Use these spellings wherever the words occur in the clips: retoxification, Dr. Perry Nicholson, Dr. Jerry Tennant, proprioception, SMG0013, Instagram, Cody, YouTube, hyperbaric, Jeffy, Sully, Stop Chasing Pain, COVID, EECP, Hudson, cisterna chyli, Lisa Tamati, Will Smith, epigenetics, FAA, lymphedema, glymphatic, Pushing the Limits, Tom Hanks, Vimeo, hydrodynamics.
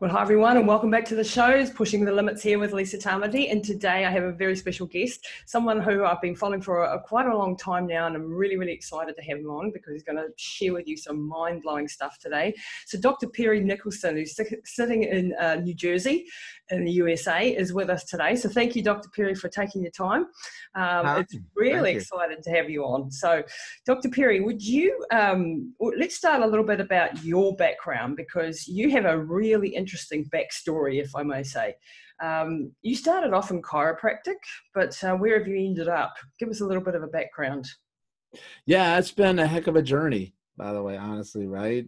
Well, hi everyone, and welcome back to the shows, Pushing the Limits here with Lisa Tamati. And today I have a very special guest, someone who I've been following for quite a long time now, and I'm really excited to have him on because he's going to share with you some mind-blowing stuff today. So Dr. Perry Nicholson, who's sitting in New Jersey in the USA, is with us today. So thank you, Dr. Perry, for taking your time. It's really excited to have you on. So Dr. Perry, would you, let's start a little bit about your background, because you have a really interesting backstory, if I may say. You started off in chiropractic, but where have you ended up? Give us a little bit of a background. Yeah, it's been a heck of a journey, by the way, honestly, right?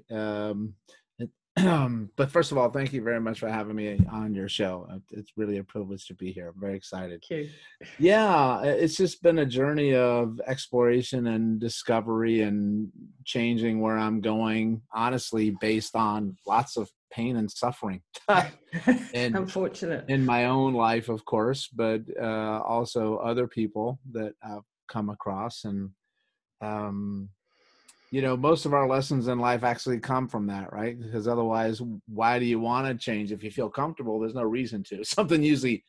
But first of all, thank you very much for having me on your show. It's really a privilege to be here. I'm very excited. Thank you. Yeah, it's just been a journey of exploration and discovery and changing where I'm going, honestly, based on lots of pain and suffering. And unfortunate in my own life, of course, but also other people that I've come across. And you know, most of our lessons in life actually come from that, right? Because otherwise, why do you want to change? If you feel comfortable, there's no reason to. Something usually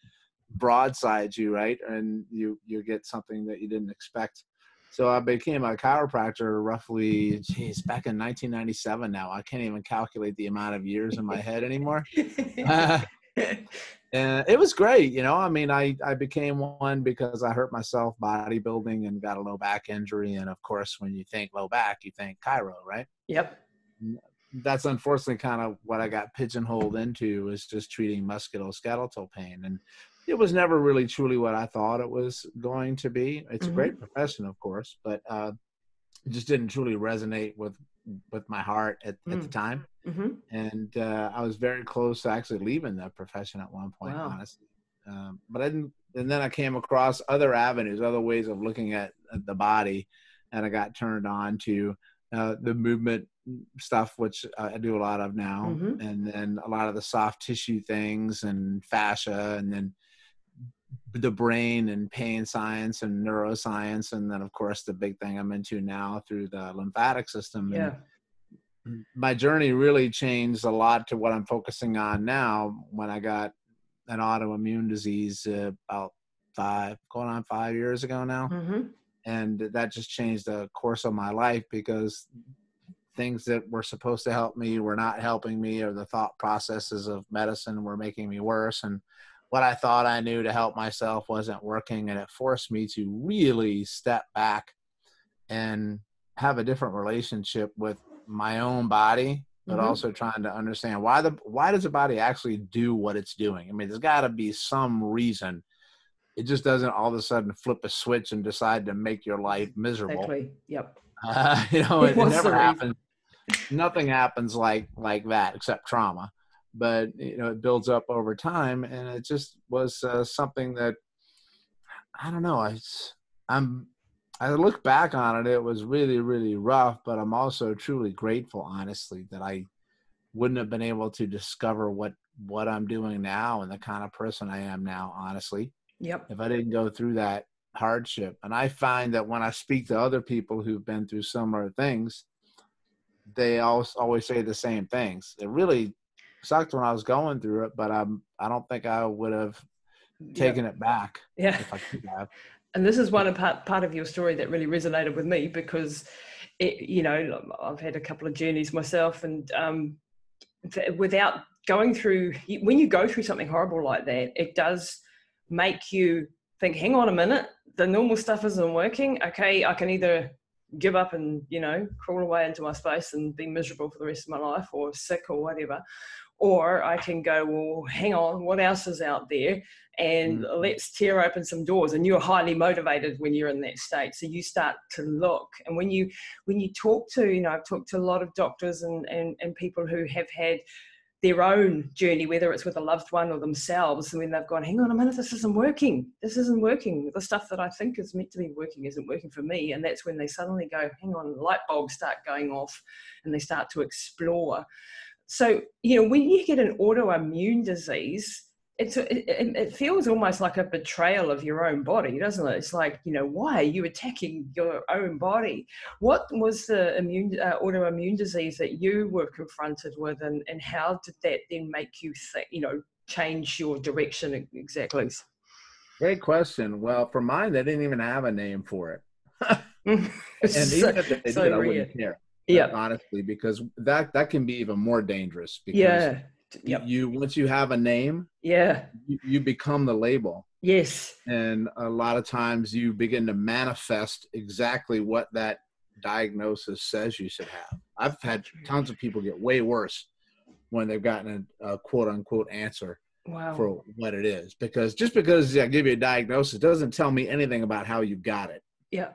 broadsides you, right? And you get something that you didn't expect. So I became a chiropractor roughly, geez, back in 1997 now. I can't even calculate the amount of years in my head anymore. And it was great, you know. I mean, I became one because I hurt myself bodybuilding and got a low back injury. And of course, when you think low back, you think chiro, right? Yep. That's unfortunately kind of what I got pigeonholed into, was just treating musculoskeletal pain. And it was never really truly what I thought it was going to be. It's a great profession, of course, but it just didn't truly resonate with my heart at the time. And I was very close to actually leaving that profession at one point, honestly. But I didn't, and then I came across other avenues, other ways of looking at the body, and I got turned on to the movement stuff, which I do a lot of now, and then a lot of the soft tissue things and fascia, and then the brain and pain science and neuroscience. And then of course the big thing I'm into now through the lymphatic system. Yeah. And my journey really changed a lot to what I'm focusing on now, when I got an autoimmune disease about going on 5 years ago now. And that just changed the course of my life, because things that were supposed to help me were not helping me, or the thought processes of medicine were making me worse. And what I thought I knew to help myself wasn't working, and it forced me to really step back and have a different relationship with my own body, but also trying to understand why does the body actually do what it's doing? I mean, there's got to be some reason. It just doesn't all of a sudden flip a switch and decide to make your life miserable. Exactly. Yep. You know, it never happens. Nothing happens like that, except trauma. But, you know, it builds up over time. And it just was something that, I don't know, I look back on it, it was really rough, but I'm also truly grateful, honestly, that I wouldn't have been able to discover what I'm doing now and the kind of person I am now, honestly, if I didn't go through that hardship. And I find that when I speak to other people who've been through similar things, they always say the same things. It really sucked when I was going through it, but I don't think I would have taken it back if I could have. And this is one part of your story that really resonated with me, because it, you know, I've had a couple of journeys myself, and without going through, when you go through something horrible like that, it does make you think, hang on a minute, the normal stuff isn't working. Okay, I can either give up and, you know, crawl away into my space and be miserable for the rest of my life, or sick or whatever. Or I can go, well, hang on, what else is out there? And let's tear open some doors. And you're highly motivated when you're in that state. So you start to look. And when you talk to, you know, I've talked to a lot of doctors and people who have had their own journey, whether it's with a loved one or themselves, and when they've gone, hang on a minute, this isn't working, the stuff that I think is meant to be working isn't working for me. And that's when they suddenly go, hang on, light bulbs start going off, and they start to explore. So, you know, when you get an autoimmune disease, it feels almost like a betrayal of your own body, doesn't it? It's like, you know, why are you attacking your own body? What was the autoimmune disease that you were confronted with, and how did that then make you think, you know, change your direction exactly? Great question. Well, for mine, they didn't even have a name for it. And even if they did, I wouldn't care. Yeah, honestly, because that can be even more dangerous. Because yeah. Yep. Once you have a name, yeah, you become the label. Yes. And a lot of times you begin to manifest exactly what that diagnosis says you should have. I've had tons of people get way worse when they've gotten a quote unquote answer. Wow. For what it is, because just because I give you a diagnosis doesn't tell me anything about how you got it. Yeah.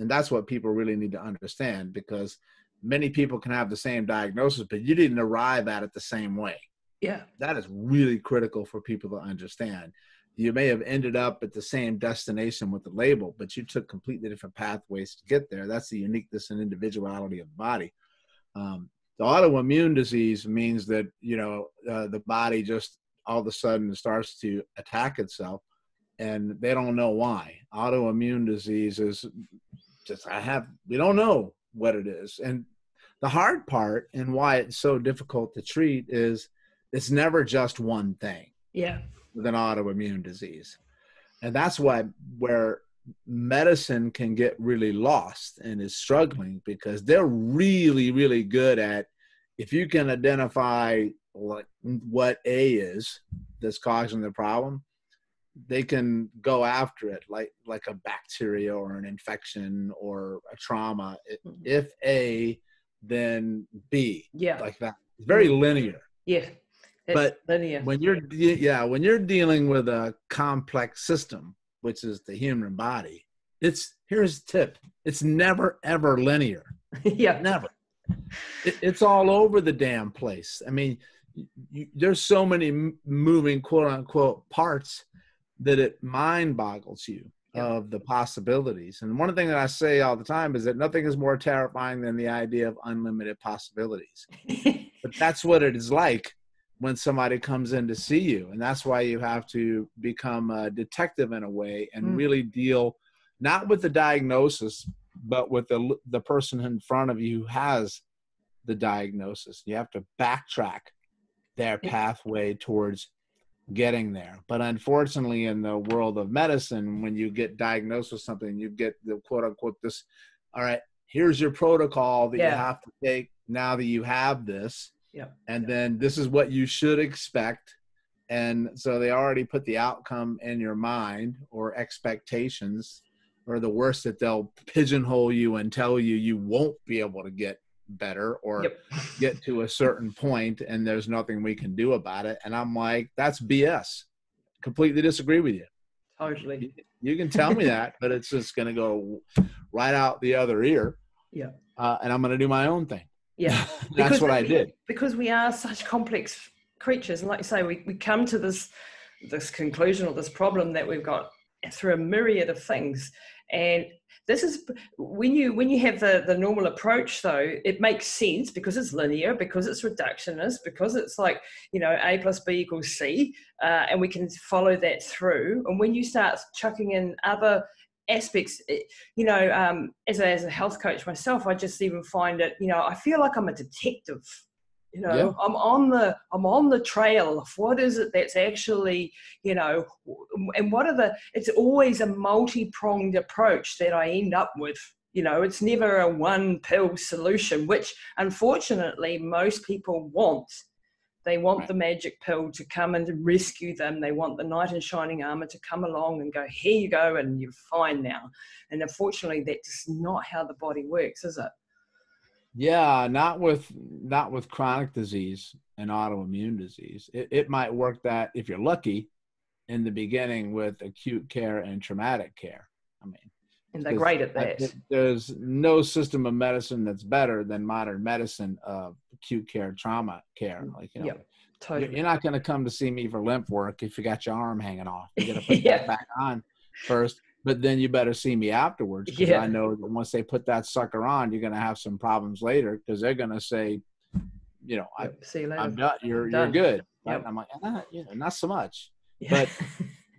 And that's what people really need to understand, because many people can have the same diagnosis, but you didn't arrive at it the same way. Yeah. That is really critical for people to understand. You may have ended up at the same destination with the label, but you took completely different pathways to get there. That's the uniqueness and individuality of the body. The autoimmune disease means that, you know, the body just all of a sudden starts to attack itself, and they don't know why. Autoimmune disease is just, we don't know what it is. And the hard part, and why it's so difficult to treat, is it's never just one thing. Yeah. With an autoimmune disease. And that's where medicine can get really lost and is struggling, because they're really, really good at, if you can identify what A is that's causing the problem, they can go after it like a bacteria or an infection or a trauma. If A, then B. Yeah, like that. It's very linear. Yeah, it's linear. When you're dealing with a complex system, which is the human body, here's the tip: it's never ever linear. Yeah, never. It's all over the damn place. I mean, there's so many moving quote unquote parts that it mind boggles you. Yeah. Of the possibilities. And one thing that I say all the time is that nothing is more terrifying than the idea of unlimited possibilities. But that's what it is like when somebody comes in to see you. And that's why you have to become a detective in a way, and really deal not with the diagnosis, but with the person in front of you who has the diagnosis. You have to backtrack their pathway towards getting there. But unfortunately, in the world of medicine, when you get diagnosed with something, you get the quote unquote this, all right, here's your protocol that you have to take now that you have this. Yeah. And then this is what you should expect. And so they already put the outcome in your mind, or expectations, or the worst, that they'll pigeonhole you and tell you you won't be able to get better or get to a certain point, and there's nothing we can do about it. And I'm like, that's BS. Completely disagree with you. Totally. You can tell me that, but it's just going to go right out the other ear. Yeah. And I'm going to do my own thing. Yeah. That's what I did. Because we are such complex creatures. And like you say, we come to this conclusion or this problem that we've got through a myriad of things. And this is when you have the normal approach, though, it makes sense, because it's linear, because it's reductionist, because it's like, you know, A + B = C, and we can follow that through. And when you start chucking in other aspects, you know, as a health coach myself, I just even find it, you know, I feel like I'm a detective. You know, I'm on the trail of what is it that's actually, you know, and what are it's always a multi-pronged approach that I end up with. You know, it's never a one pill solution, which unfortunately most people want. They want the magic pill to come and rescue them. They want the knight in shining armor to come along and go, here you go, and you're fine now. And unfortunately, that's just not how the body works, is it? Yeah, not with chronic disease and autoimmune disease. It might work that, if you're lucky, in the beginning with acute care and traumatic care. I mean, and they're great at that. There's no system of medicine that's better than modern medicine of acute care, trauma care. Like, you know, totally. You're not going to come to see me for lymph work if you got your arm hanging off. You got to put that back on first. But then you better see me afterwards, because I know that once they put that sucker on, you're going to have some problems later, because they're going to say, you know, I'm done. You're good. Right? Yep. And I'm like, not so much. But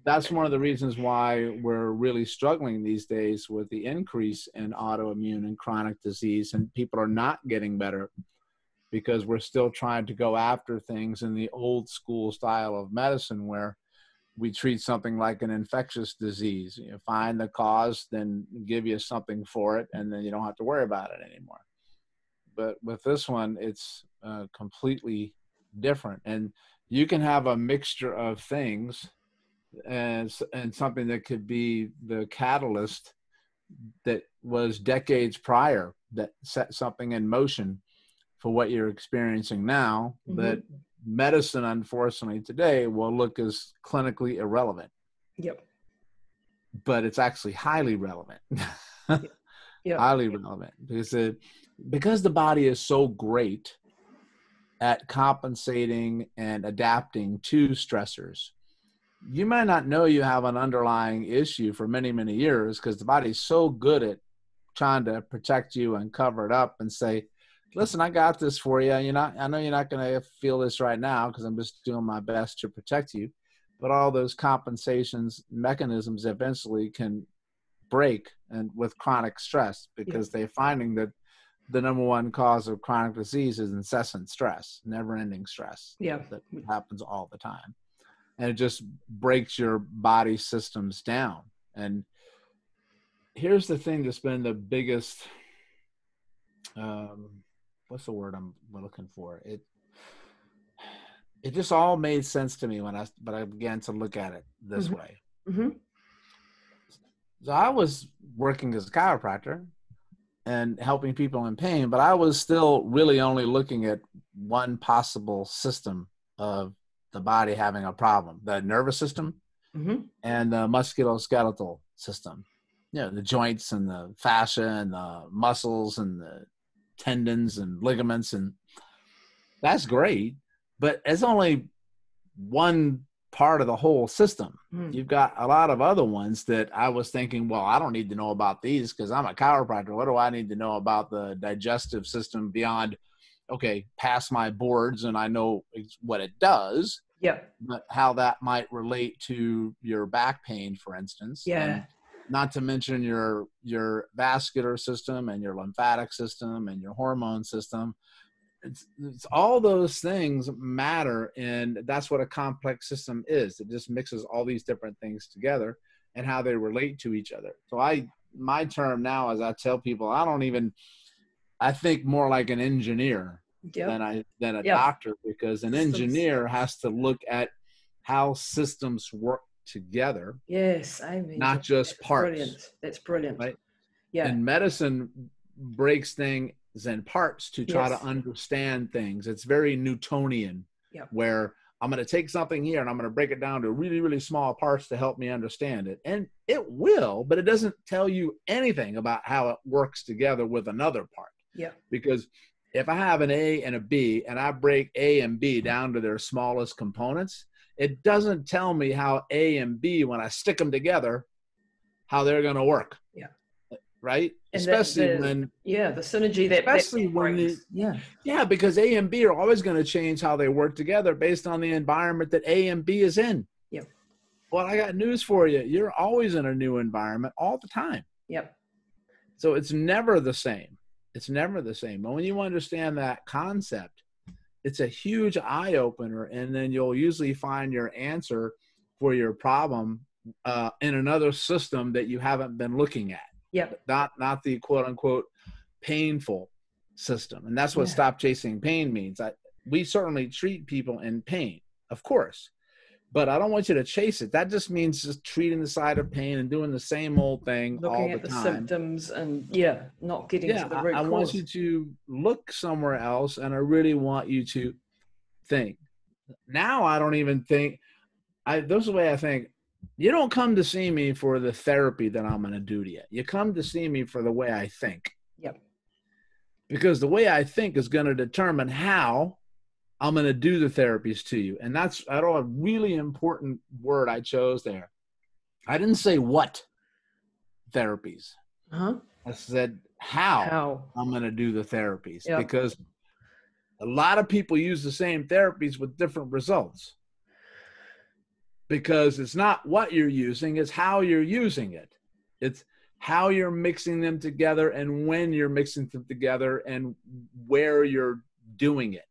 that's one of the reasons why we're really struggling these days with the increase in autoimmune and chronic disease, and people are not getting better because we're still trying to go after things in the old school style of medicine where we treat something like an infectious disease. You find the cause, then give you something for it, and then you don't have to worry about it anymore. But with this one, it's completely different. And you can have a mixture of things and something that could be the catalyst that was decades prior that set something in motion for what you're experiencing now, that medicine, unfortunately, today will look as clinically irrelevant. Yep. But it's actually highly relevant. Highly relevant. Because the body is so great at compensating and adapting to stressors. You might not know you have an underlying issue for many, many years because the body's so good at trying to protect you and cover it up and say, listen, I got this for you. I know you're not going to feel this right now because I'm just doing my best to protect you. But all those compensations mechanisms eventually can break and with chronic stress, because they're finding that the number one cause of chronic disease is incessant stress, never-ending stress. Yeah. That happens all the time. And it just breaks your body systems down. And here's the thing that's been the biggest, what's the word I'm looking for? It just all made sense to me when I began to look at it this way. So I was working as a chiropractor and helping people in pain, but I was still really only looking at one possible system of the body having a problem, the nervous system and the musculoskeletal system, the joints and the fascia and the muscles and the tendons and ligaments. And that's great, but it's only one part of the whole system. You've got a lot of other ones that I was thinking, well, I don't need to know about these because I'm a chiropractor. What do I need to know about the digestive system beyond, okay, pass my boards and I know what it does, but how that might relate to your back pain, for instance. And not to mention your vascular system and your lymphatic system and your hormone system. It's all those things matter, and that's what a complex system is. It just mixes all these different things together and how they relate to each other. So my term now is I tell people I think more like an engineer than a doctor, because an engineer has to look at how systems work together. Yes, I mean, not just parts. Brilliant. That's brilliant. Right? Yeah. And medicine breaks things in parts to try to understand things. It's very Newtonian, where I'm going to take something here and I'm going to break it down to really, really small parts to help me understand it. And it will, but it doesn't tell you anything about how it works together with another part. Yeah. Because if I have an A and a B and I break A and B down to their smallest components, it doesn't tell me how A and B, when I stick them together, how they're going to work. Yeah. Right. And especially the synergy because A and B are always going to change how they work together based on the environment that A and B is in. Yeah. Well, I got news for you. You're always in a new environment all the time. Yep. So it's never the same. It's never the same. But when you understand that concept, it's a huge eye-opener, and then you'll usually find your answer for your problem in another system that you haven't been looking at. Yep. Not the quote-unquote painful system. And that's what Stop Chasing Pain means. We certainly treat people in pain, of course, but I don't want you to chase it. That just means just treating the side of pain and doing the same old thing all the time. Looking at the symptoms and not getting to the root cause. I want you to look somewhere else, and I really want you to think. Now I don't even think. That's the way I think. You don't come to see me for the therapy that I'm going to do to you. You come to see me for the way I think. Yep. Because the way I think is going to determine how I'm going to do the therapies to you. And that's a really important word I chose there. I didn't say what therapies. I said how I'm going to do the therapies. Yep. Because a lot of people use the same therapies with different results. because it's not what you're using, it's how you're using it. It's how you're mixing them together and when you're mixing them together and where you're doing it.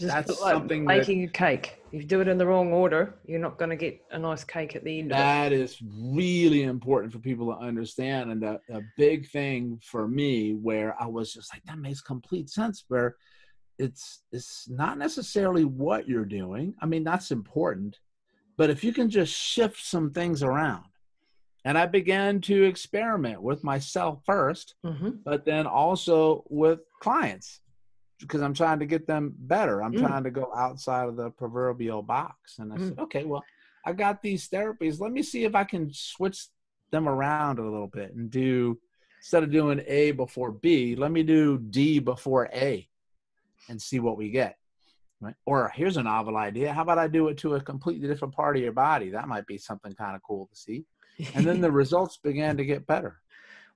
That's something like making a cake. If you do it in the wrong order, you're not going to get a nice cake at the end of it. That is really important for people to understand. And a big thing for me where I was just like, that makes complete sense, where it's not necessarily what you're doing. I mean, that's important, but if you can just shift some things around. And I began to experiment with myself first, but then also with clients, because I'm trying to get them better. I'm trying to go outside of the proverbial box. And I said, okay, well, I got these therapies. Let me see if I can switch them around a little bit and do, instead of doing A before B, let me do D before A and see what we get. Right? Or here's a novel idea. How about I do it to a completely different part of your body? That might be something kind of cool to see. And then the results began to get better.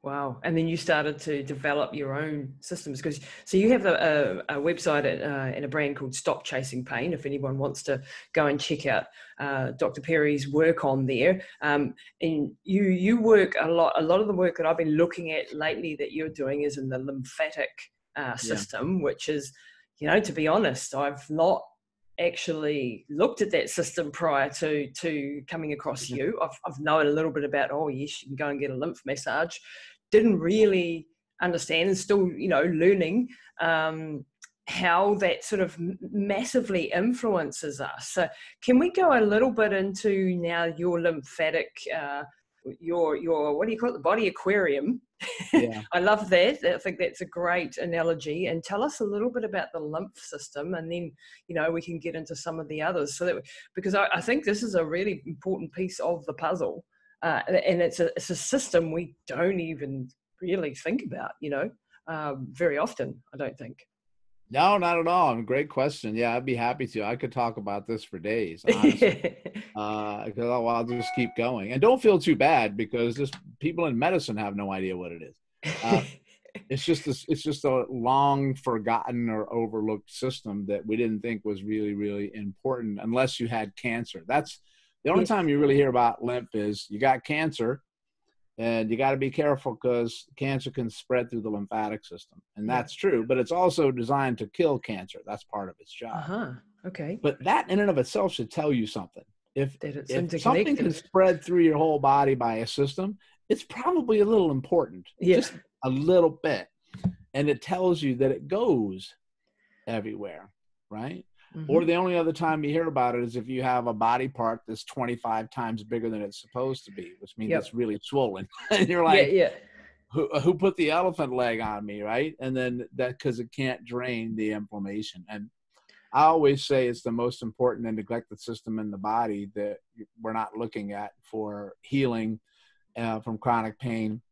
Wow. And then you started to develop your own systems, because so you have a website and a brand called Stop Chasing Pain. If anyone wants to go and check out Dr. Perry's work on there, and you work a lot of the work that I've been looking at lately that you're doing is in the lymphatic system, which is, you know, to be honest, I've not actually looked at that system prior to coming across you. I've known a little bit about, oh yes, you can go and get a lymph massage. Didn't really understand, and still, you know, learning how that sort of massively influences us. So can we go a little bit into now your lymphatic, your what do you call it, the body aquarium? Yeah. I love that. I think that's a great analogy. And tell us a little bit about the lymph system, and then, you know, we can get into some of the others. So that because I think this is a really important piece of the puzzle, and it's a system we don't even really think about, you know, very often. I don't think. No, not at all. Great question. Yeah, I'd be happy to. I could talk about this for days, honestly. Because I'll just keep going. And don't feel too bad, because people in medicine have no idea what it is. It's just a long forgotten or overlooked system that we didn't think was really, really important unless you had cancer. That's the only time you really hear about lymph is you got cancer, and you got to be careful because cancer can spread through the lymphatic system. And that's true, but it's also designed to kill cancer. That's part of its job. Okay. But that in and of itself should tell you something. If something can spread through your whole body by a system, it's probably a little important, just a little bit. And it tells you that it goes everywhere, right? Or the only other time you hear about it is if you have a body part that's 25 times bigger than it's supposed to be, which means it's really swollen. And you're like, who put the elephant leg on me, right? And then that, because it can't drain the inflammation. And I always say it's the most important and neglected system in the body that we're not looking at for healing from chronic pain,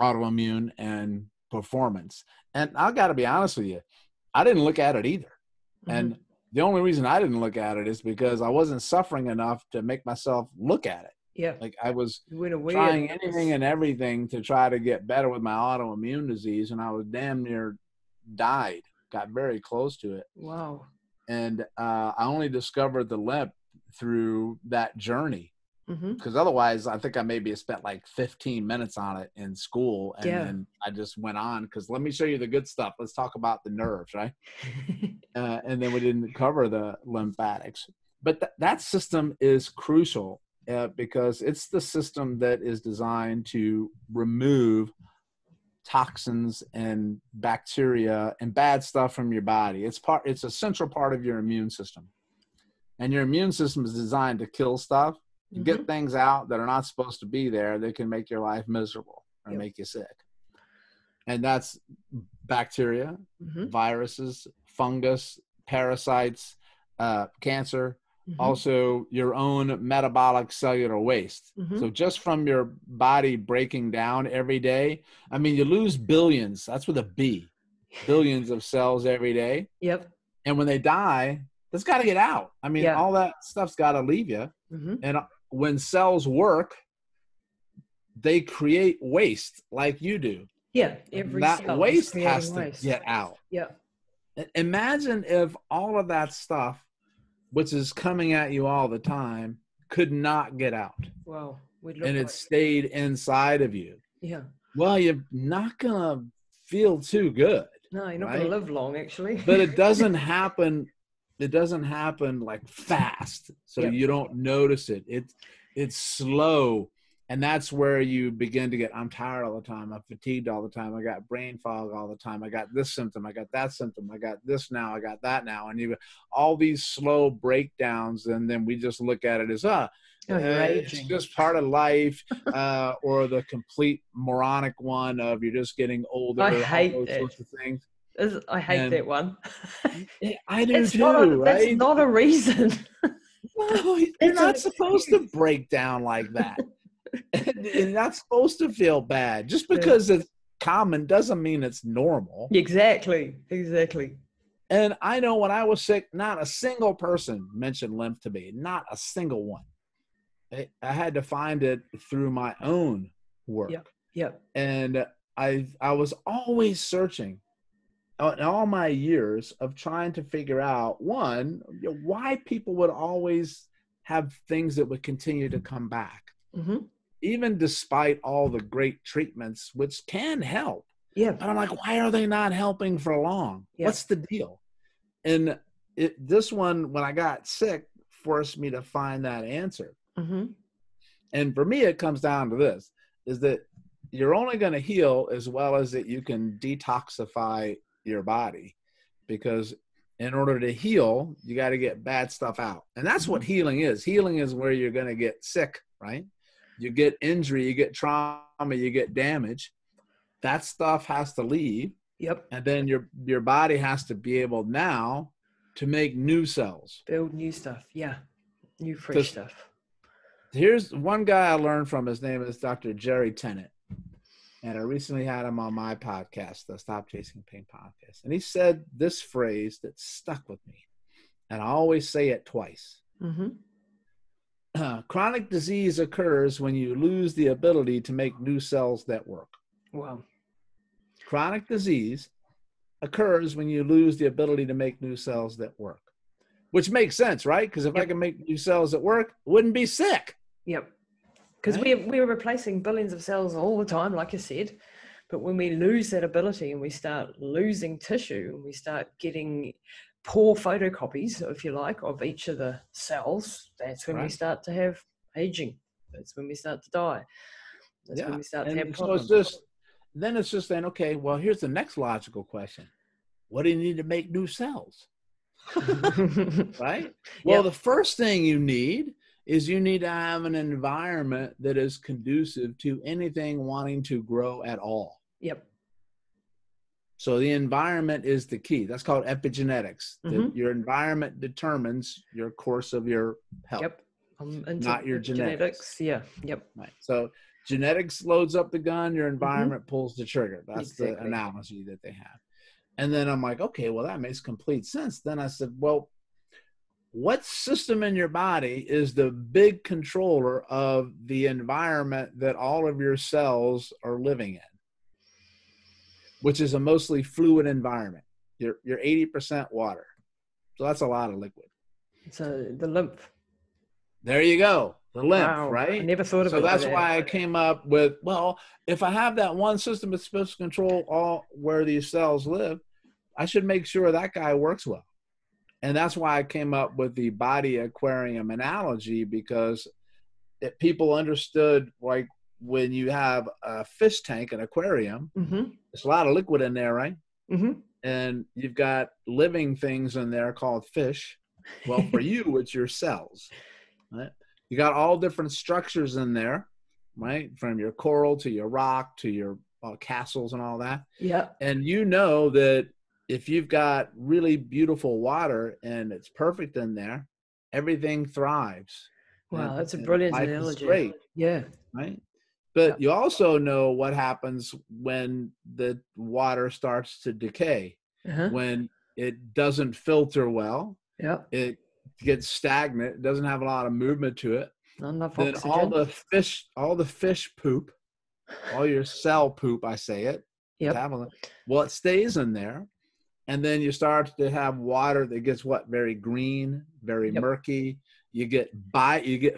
autoimmune, and performance. And I've got to be honest with you, I didn't look at it either. And the only reason I didn't look at it is because I wasn't suffering enough to make myself look at it. Like I was trying anything and everything to try to get better with my autoimmune disease. And I was damn near died, got very close to it. Wow. And I only discovered the lymph through that journey. Because otherwise, I think I maybe spent like 15 minutes on it in school. And then I just went on because let me show you the good stuff. Let's talk about the nerves, right? And then we didn't cover the lymphatics. But that system is crucial because it's the system that is designed to remove toxins and bacteria and bad stuff from your body. It's a central part of your immune system. And your immune system is designed to kill stuff. You get things out that are not supposed to be there that can make your life miserable or make you sick. And that's bacteria, viruses, fungus, parasites, cancer, also your own metabolic cellular waste. So just from your body breaking down every day, I mean, you lose billions. That's with a B. Billions of cells every day. And when they die, that's got to get out. I mean, all that stuff's got to leave you. And when cells work, they create waste like you do. Every that waste has to get out. Imagine if all of that stuff, which is coming at you all the time, could not get out. Wow. And it stayed inside of you. Yeah. Well, you're not going to feel too good. No, you're not going to live long, actually. But it doesn't happen. It doesn't happen like fast. So you don't notice it. It's slow. And that's where you begin to get, I'm tired all the time. I'm fatigued all the time. I got brain fog all the time. I got this symptom. I got that symptom. I got this now. I got that now. And you all these slow breakdowns. And then we just look at it as, it's just part of life, or the complete moronic one of you're just getting older. I hate all those sorts of things. I hate that one. I do too, right? That's not a reason. No, you're not supposed to break down like that. And you're not supposed to feel bad. Just because it's common doesn't mean it's normal. Exactly. Exactly. And I know when I was sick, not a single person mentioned lymph to me. Not a single one. I had to find it through my own work. Yep. Yep. And I was always searching in all my years of trying to figure out, one, why people would always have things that would continue to come back. Mm-hmm. Even despite all the great treatments, which can help. Yeah. But I'm like, why are they not helping for long? Yeah. What's the deal? And this one, when I got sick, forced me to find that answer. Mm-hmm. And for me, it comes down to this, is that you're only going to heal as well as that you can detoxify your body, because in order to heal, you got to get bad stuff out. And that's what healing is. Healing is where you're going to get sick, right? You get injury, you get trauma, you get damage. That stuff has to leave. Yep. And then your body has to be able now to make new cells. Build new stuff. Yeah. New fresh stuff. Here's one guy I learned from. His name is Dr. Jerry Tennant. And I recently had him on my podcast, the Stop Chasing Pain podcast. And he said this phrase that stuck with me. And I always say it twice. Mm-hmm. Chronic disease occurs when you lose the ability to make new cells that work. Wow. Chronic disease occurs when you lose the ability to make new cells that work. Which makes sense, right? Because if I can make new cells that work, I wouldn't be sick. Yep. Because we're replacing billions of cells all the time, like you said. But when we lose that ability and we start losing tissue, and we start getting poor photocopies, if you like, of each of the cells, that's when we start to have aging. That's when we start to die. That's when we start to have problems. So it's just then, okay, well, here's the next logical question. What do you need to make new cells? Right? Well, the first thing you need is you need to have an environment that is conducive to anything wanting to grow at all. Yep. So the environment is the key. That's called epigenetics. Mm-hmm. Your environment determines your course of your health. Yep. Not your genetics. Yeah. Yep. Right. So genetics loads up the gun. Your environment pulls the trigger. That's the analogy that they have. And then I'm like, okay, well, that makes complete sense. Then I said, well, what system in your body is the big controller of the environment that all of your cells are living in, which is a mostly fluid environment? You're 80% water. So that's a lot of liquid. So the lymph. There you go. The lymph, wow, right? I never thought of it. So that's why I came up with, well, if I have that one system that's supposed to control all where these cells live, I should make sure that guy works well. And that's why I came up with the body aquarium analogy, because people understood, like, when you have a fish tank, an aquarium, there's a lot of liquid in there, right? Mm-hmm. And you've got living things in there called fish. Well, for you, it's your cells, right? You got all different structures in there, right? From your coral to your rock to your castles and all that. Yeah. And you know that if you've got really beautiful water and it's perfect in there, everything thrives. Wow, that's a brilliant analogy. Great. Yeah. Right? But you also know what happens when the water starts to decay, when it doesn't filter well. Yeah. It gets stagnant, doesn't have a lot of movement to it. Not enough then oxygen. all the fish poop, all your cell poop, I say it. Yeah. Well, it stays in there And then you start to have water that gets what? Very green, very murky. You get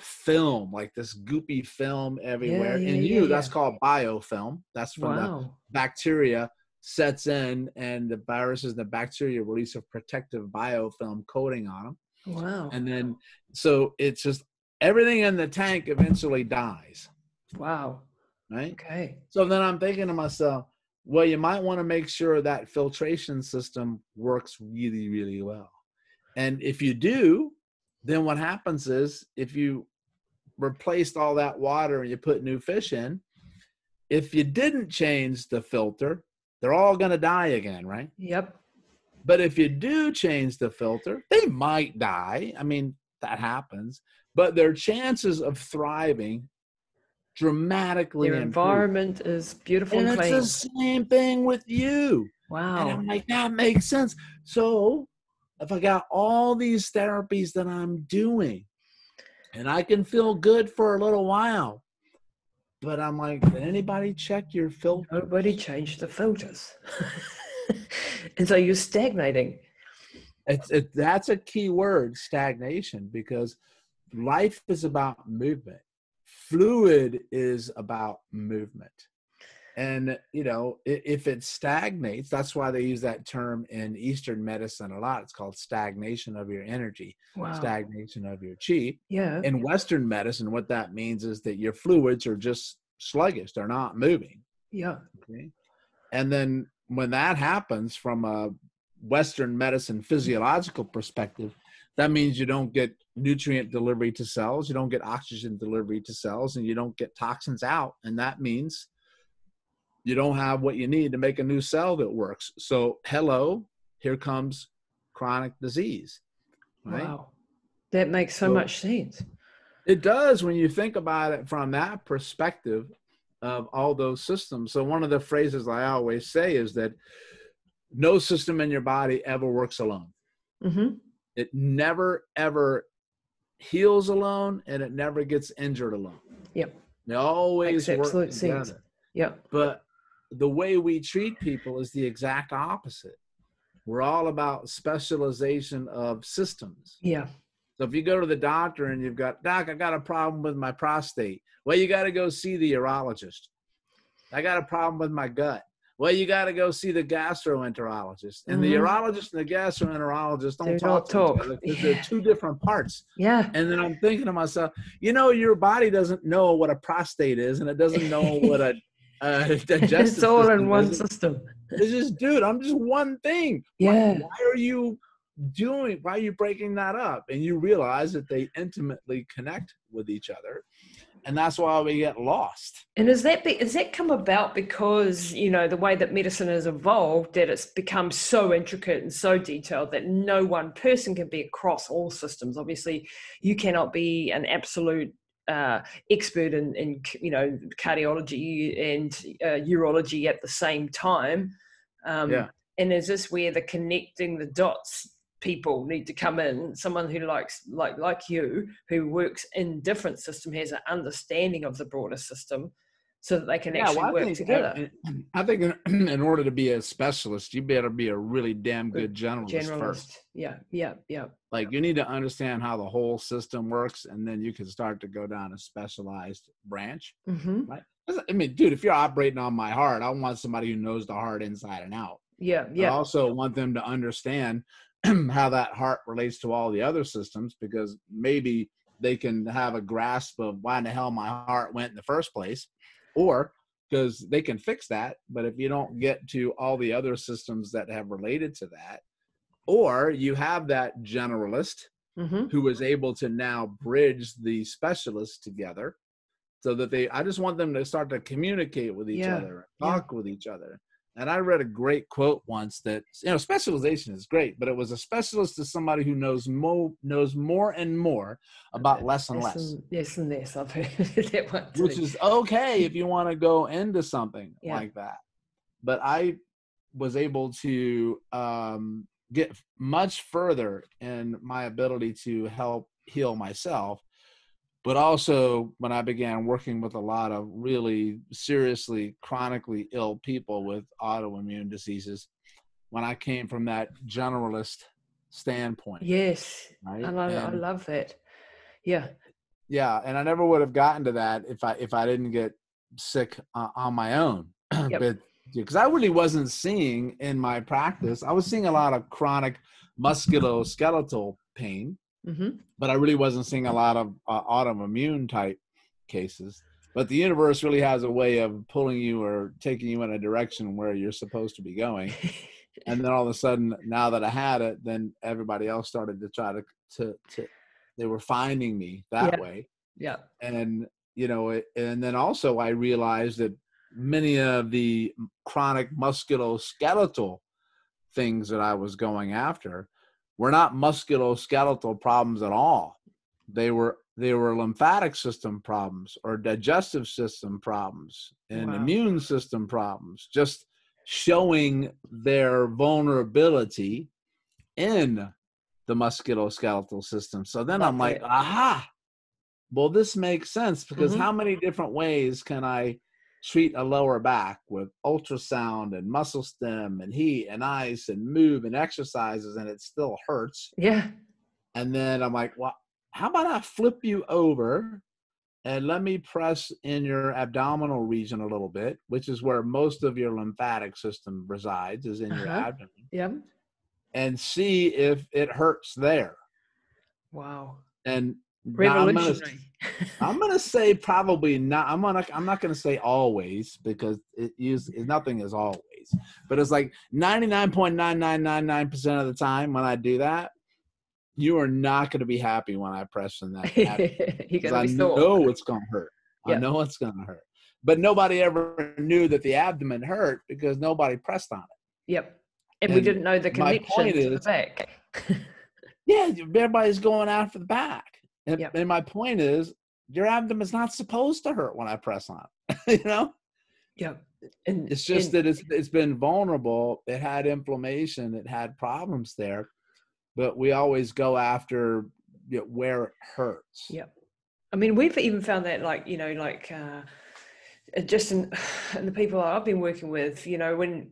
film, like this goopy film everywhere. That's called biofilm. That's when the bacteria sets in and the viruses and the bacteria release a protective biofilm coating on them. Wow. And then, so it's just everything in the tank eventually dies. Wow. Right? Okay. So then I'm thinking to myself, well, you might want to make sure that filtration system works really, really well. And if you do, then what happens is if you replaced all that water and you put new fish in, if you didn't change the filter, they're all going to die again, right? Yep. But if you do change the filter, they might die. I mean, that happens. But their chances of thriving dramatically improve. Their environment is beautiful and clean. It's the same thing with you. Wow. And I'm like, that makes sense. So if I got all these therapies that I'm doing and I can feel good for a little while, but I'm like, did anybody check your filter? Nobody changed the filters. And so you're stagnating. That's a key word, stagnation, because life is about movement. Fluid is about movement. And, you know, if it stagnates, that's why they use that term in Eastern medicine a lot. It's called stagnation of your energy, stagnation of your chi. Yeah. In Western medicine, what that means is that your fluids are just sluggish. They're not moving. Yeah. Okay. And then when that happens from a Western medicine physiological perspective, that means you don't get nutrient delivery to cells, you don't get oxygen delivery to cells, and you don't get toxins out. And that means you don't have what you need to make a new cell that works. So hello, here comes chronic disease. Right? Wow. That makes so much sense. It does when you think about it from that perspective of all those systems. So one of the phrases I always say is that no system in your body ever works alone. Mm-hmm. It never, ever heals alone, and it never gets injured alone. Yep. They always work together. Yep. But the way we treat people is the exact opposite. We're all about specialization of systems. Yeah. So if you go to the doctor and you've got, doc, I got a problem with my prostate. Well, you got to go see the urologist. I got a problem with my gut. Well, you got to go see the gastroenterologist. And the urologist and the gastroenterologist don't talk to each other because they're two different parts. Yeah. And then I'm thinking to myself, you know, your body doesn't know what a prostate is, and it doesn't know what a digestive system is. It's all in one system. It's just, dude, I'm just one thing. Yeah. Why are you breaking that up? And you realize that they intimately connect with each other. And that's why we get lost. And is that come about because, you know, the way that medicine has evolved, that it's become so intricate and so detailed that no one person can be across all systems? Obviously, you cannot be an absolute expert in you know, cardiology and urology at the same time. And is this where the connecting the dots people need to come in? Someone who like you, who works in different system, has an understanding of the broader system so that they can work together. I think in order to be a specialist, you better be a really damn good generalist first. Yeah. Like you need to understand how the whole system works, and then you can start to go down a specialized branch. Mm-hmm. Right? I mean, dude, if you're operating on my heart, I want somebody who knows the heart inside and out. Yeah. I also want them to understand how that heart relates to all the other systems, because maybe they can have a grasp of why in the hell my heart went in the first place, or because they can fix that. But if you don't get to all the other systems that have related to that, or you have that generalist who is able to now bridge the specialists together so that I just want them to start to communicate with each other, talk with each other. And I read a great quote once that, you know, specialization is great, but it was a specialist is somebody who knows more and more about less and less. Yes and less. I've heard that one too. Which is okay if you want to go into something like that. But I was able to get much further in my ability to help heal myself. But also when I began working with a lot of really seriously, chronically ill people with autoimmune diseases, when I came from that generalist standpoint. Yes. Right? I love that. Yeah. Yeah. And I never would have gotten to that if I didn't get sick on my own. Yep. But because I really wasn't seeing in my practice, I was seeing a lot of chronic musculoskeletal pain, mm-hmm. but I really wasn't seeing a lot of autoimmune type cases. But the universe really has a way of pulling you or taking you in a direction where you're supposed to be going. And then all of a sudden, now that I had it, then everybody else started to try to they were finding me that way. Yeah. And, you know, and then also I realized that many of the chronic musculoskeletal things that I was going after were not musculoskeletal problems at all. They were lymphatic system problems or digestive system problems and immune system problems, just showing their vulnerability in the musculoskeletal system. So then I'm like, aha, well, this makes sense, because mm-hmm. how many different ways can I treat a lower back with ultrasound and muscle stim and heat and ice and move and exercises, and it still hurts? Yeah. And then I'm like, well, how about I flip you over and let me press in your abdominal region a little bit, which is where most of your lymphatic system resides, is in your abdomen. Yep. And see if it hurts there. Wow. And revolutionary. I'm going to say probably not. I'm not going to say always, because nothing is always, but it's like 99.9999% of the time when I do that, you are not going to be happy when I press in that. I know it's going to hurt. Yep. I know it's going to hurt. But nobody ever knew that the abdomen hurt because nobody pressed on it. Yep. And we didn't know the connection to the back. Yeah, everybody's going after the back. And, yep. and my point is, your abdomen is not supposed to hurt when I press on it, you know? Yeah. And it's just that it's been vulnerable. It had inflammation. It had problems there. But we always go after where it hurts. Yeah. I mean, we've even found that, like, you know, like just in the people I've been working with, you know, when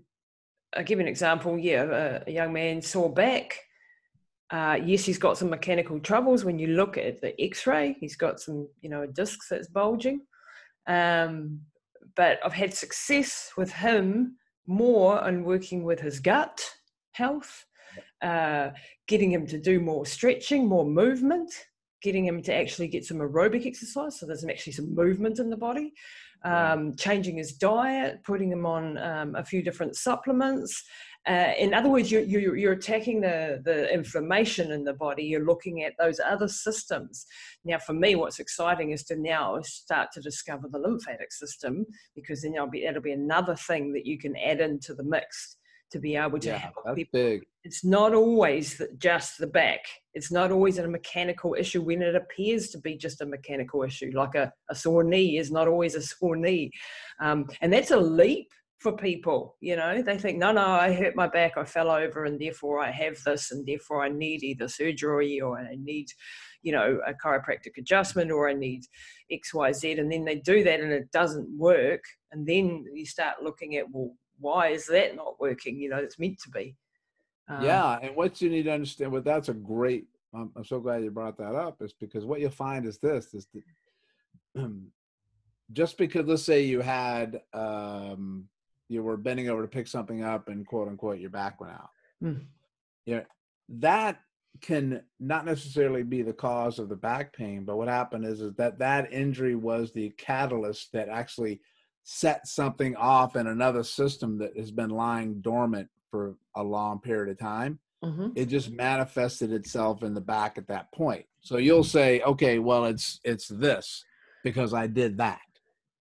I give an example, a young man sore back. Yes, he's got some mechanical troubles. When you look at the x-ray, he's got some, you know, a disc that's bulging. But I've had success with him more on working with his gut health. Getting him to do more stretching, more movement, getting him to actually get some aerobic exercise, so there's actually some movement in the body, changing his diet, putting him on a few different supplements. In other words, you're attacking the inflammation in the body. You're looking at those other systems. Now, for me, what's exciting is to now start to discover the lymphatic system, because then that'll be another thing that you can add into the mix to be able to help people. Big. It's not always just the back. It's not always a mechanical issue when it appears to be just a mechanical issue, like a sore knee is not always a sore knee. And that's a leap for people, you know. They think, no, I hurt my back, I fell over, and therefore I have this, and therefore I need either surgery, or I need, you know, a chiropractic adjustment, or I need X, Y, Z. And then they do that and it doesn't work. And then you start looking at, well, why is that not working? You know, it's meant to be. And what you need to understand, that's a great, I'm so glad you brought that up, is because what you'll find is that just because, let's say you had, you were bending over to pick something up and quote unquote, your back went out. Mm. Yeah. That can not necessarily be the cause of the back pain, but what happened is that injury was the catalyst that actually set something off in another system that has been lying dormant for a long period of time. Mm-hmm. It just manifested itself in the back at that point. So you'll say, okay, well, it's this because I did that,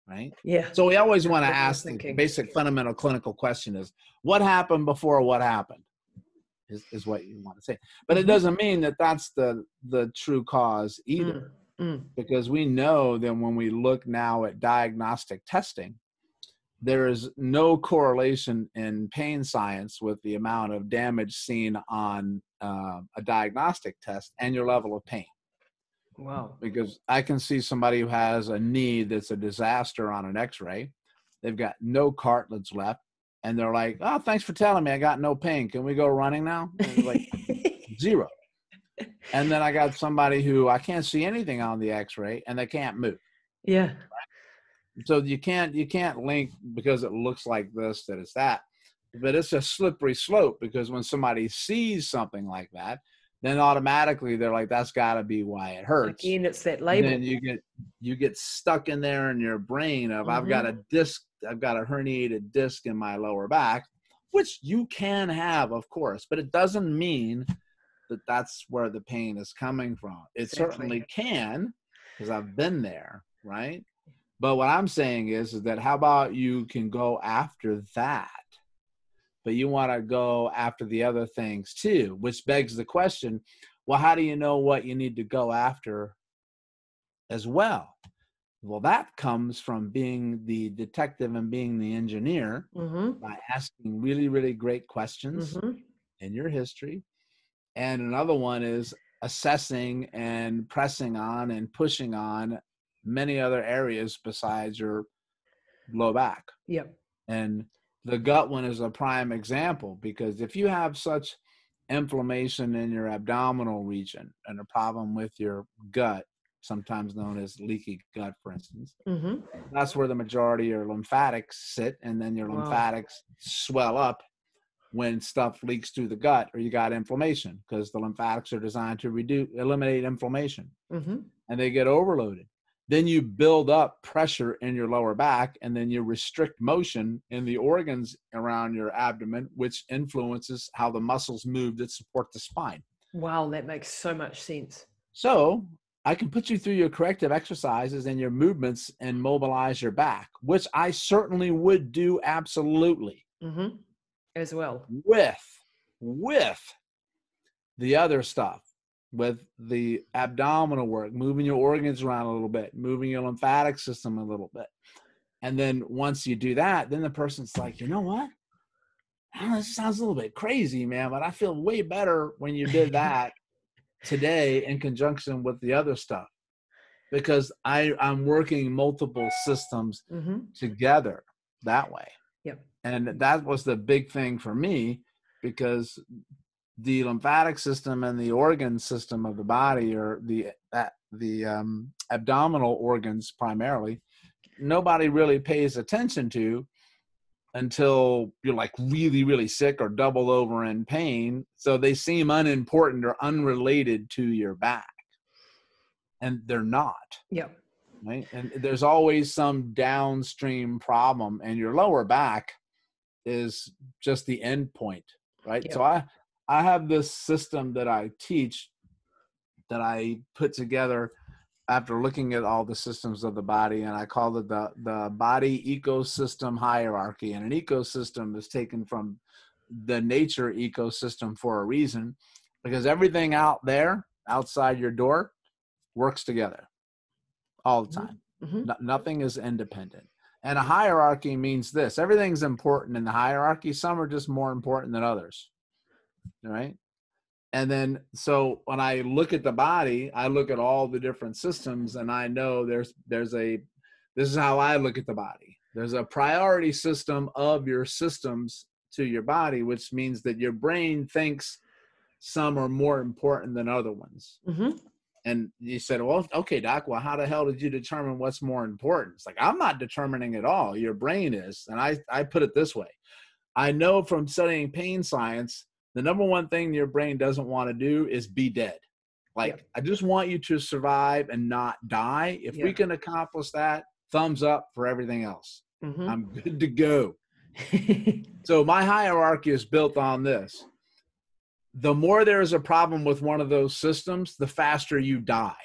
right? Yeah. So we always want to ask the basic fundamental clinical question is, what happened before what happened is what you want to say. But mm-hmm. it doesn't mean that that's the true cause either. Mm. Mm. Because we know that when we look now at diagnostic testing, there is no correlation in pain science with the amount of damage seen on a diagnostic test and your level of pain. Wow. Because I can see somebody who has a knee that's a disaster on an x-ray. They've got no cartilage left. And they're like, oh, thanks for telling me, I got no pain. Can we go running now? And like, zero. And then I got somebody who I can't see anything on the x-ray and they can't move. Yeah. Right? So you can't link because it looks like this, that it's that. But it's a slippery slope, because when somebody sees something like that, then automatically they're like, that's got to be why it hurts. Again, it's that label. And then you get stuck in there in your brain of, I've got a disc, I've got a herniated disc in my lower back, which you can have, of course, but it doesn't mean that that's where the pain is coming from. It certainly can, because I've been there, right? But what I'm saying is that how about you can go after that, but you want to go after the other things too, which begs the question, well, how do you know what you need to go after as well? Well, that comes from being the detective and being the engineer by asking really, really great questions in your history. And another one is assessing and pressing on and pushing on many other areas besides your low back. Yep. And the gut one is a prime example, because if you have such inflammation in your abdominal region and a problem with your gut, sometimes known as leaky gut, for instance, that's where the majority of your lymphatics sit. And then your lymphatics swell up when stuff leaks through the gut or you got inflammation, because the lymphatics are designed to eliminate inflammation, and they get overloaded. Then you build up pressure in your lower back, and then you restrict motion in the organs around your abdomen, which influences how the muscles move that support the spine. Wow, that makes so much sense. So I can put you through your corrective exercises and your movements and mobilize your back, which I certainly would do absolutely. As well. With the other stuff. With the abdominal work, moving your organs around a little bit, moving your lymphatic system a little bit. And then once you do that, then the person's like, you know what? Oh, this sounds a little bit crazy, man, but I feel way better when you did that today in conjunction with the other stuff, because I'm working multiple systems together that way. Yep. And that was the big thing for me, because the lymphatic system and the organ system of the body, or the abdominal organs primarily, nobody really pays attention to until you're like really, really sick or double over in pain. So they seem unimportant or unrelated to your back, and they're not. Yep. Right? And there's always some downstream problem, and your lower back is just the end point, right? Yep. So I have this system that I teach that I put together after looking at all the systems of the body, and I call it the body ecosystem hierarchy. And an ecosystem is taken from the nature ecosystem for a reason, because everything out there, outside your door, works together all the time. Nothing is independent. And a hierarchy means this: everything's important in the hierarchy. Some are just more important than others. Right? And then, so when I look at the body, I look at all the different systems, and I know this is how I look at the body. There's a priority system of your systems to your body, which means that your brain thinks some are more important than other ones. And you said, well, okay, doc, well, how the hell did you determine what's more important? It's like, I'm not determining at all. Your brain is. And I put it this way. I know from studying pain science, the number one thing your brain doesn't want to do is be dead. Like, I just want you to survive and not die. If we can accomplish that, thumbs up for everything else. I'm good to go. So my hierarchy is built on this. The more there is a problem with one of those systems, the faster you die.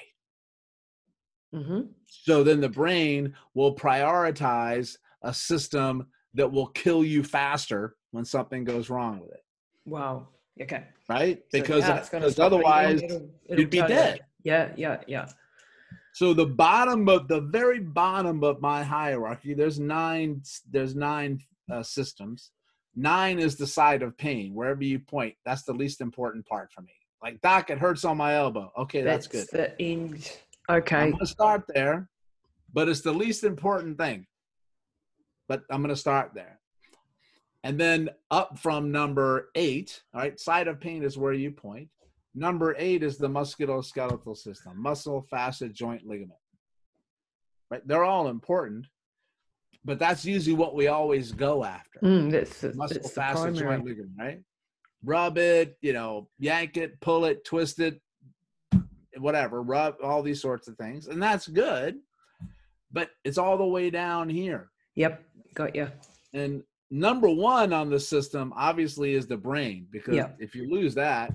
So then the brain will prioritize a system that will kill you faster when something goes wrong with it. Wow. Okay. Right? Because otherwise you'd be dead. Yeah. So the bottom of the very bottom of my hierarchy, there's nine systems. 9 is the side of pain. Wherever you point, that's the least important part for me. Like, doc, it hurts on my elbow. Okay, that's good. That's the end. Okay. I'm going to start there, but it's the least important thing. But I'm going to start there. And then up from number 8, all right, side of pain is where you point. Number 8 is the musculoskeletal system, muscle, fascia, joint, ligament. Right? They're all important, but that's usually what we always go after. Muscle, fascia, joint, ligament, right? Rub it, you know, yank it, pull it, twist it, whatever, rub, all these sorts of things. And that's good, but it's all the way down here. Yep, got you. And number 1 on the system, obviously, is the brain, because if you lose that,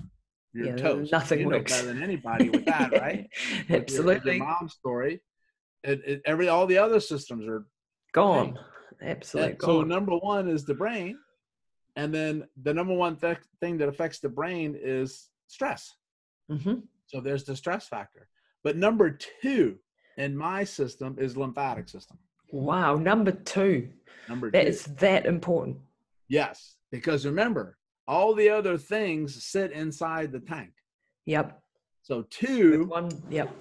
you're toast. Nothing works. Better than anybody with that, right? Absolutely. Your mom's story. All the other systems are gone. Pain. Absolutely. And so number 1 is the brain. And then the number 1 thing that affects the brain is stress. Mm-hmm. So there's the stress factor. But number 2 in my system is lymphatic system. Wow. Number 2. Number 2. It's that important. Yes. Because remember, all the other things sit inside the tank. Yep. So 2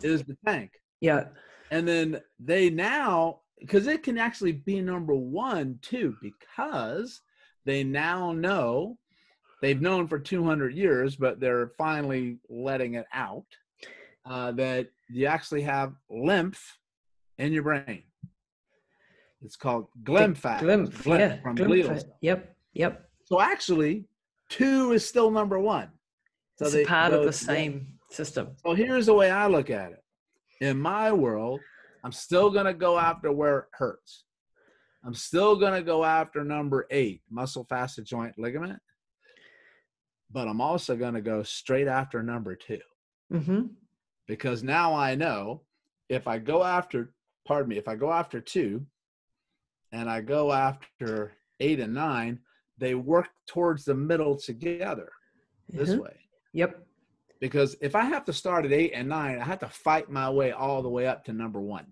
is the tank. Yeah. And then they now, because it can actually be number 1 too, because they now know, they've known for 200 years, but they're finally letting it out, that you actually have lymph in your brain. It's called glymphatic. Glymph from glial. Yep. So actually, 2 is still number 1. So it's part of the same system. So here's the way I look at it. In my world, I'm still going to go after where it hurts. I'm still going to go after number 8, muscle, fascia, joint, ligament. But I'm also going to go straight after number 2. Mm-hmm. Because now I know if I go after, if I go after 2 and I go after 8 and 9, they work towards the middle together this way. Yep. Because if I have to start at 8 and 9, I have to fight my way all the way up to number 1.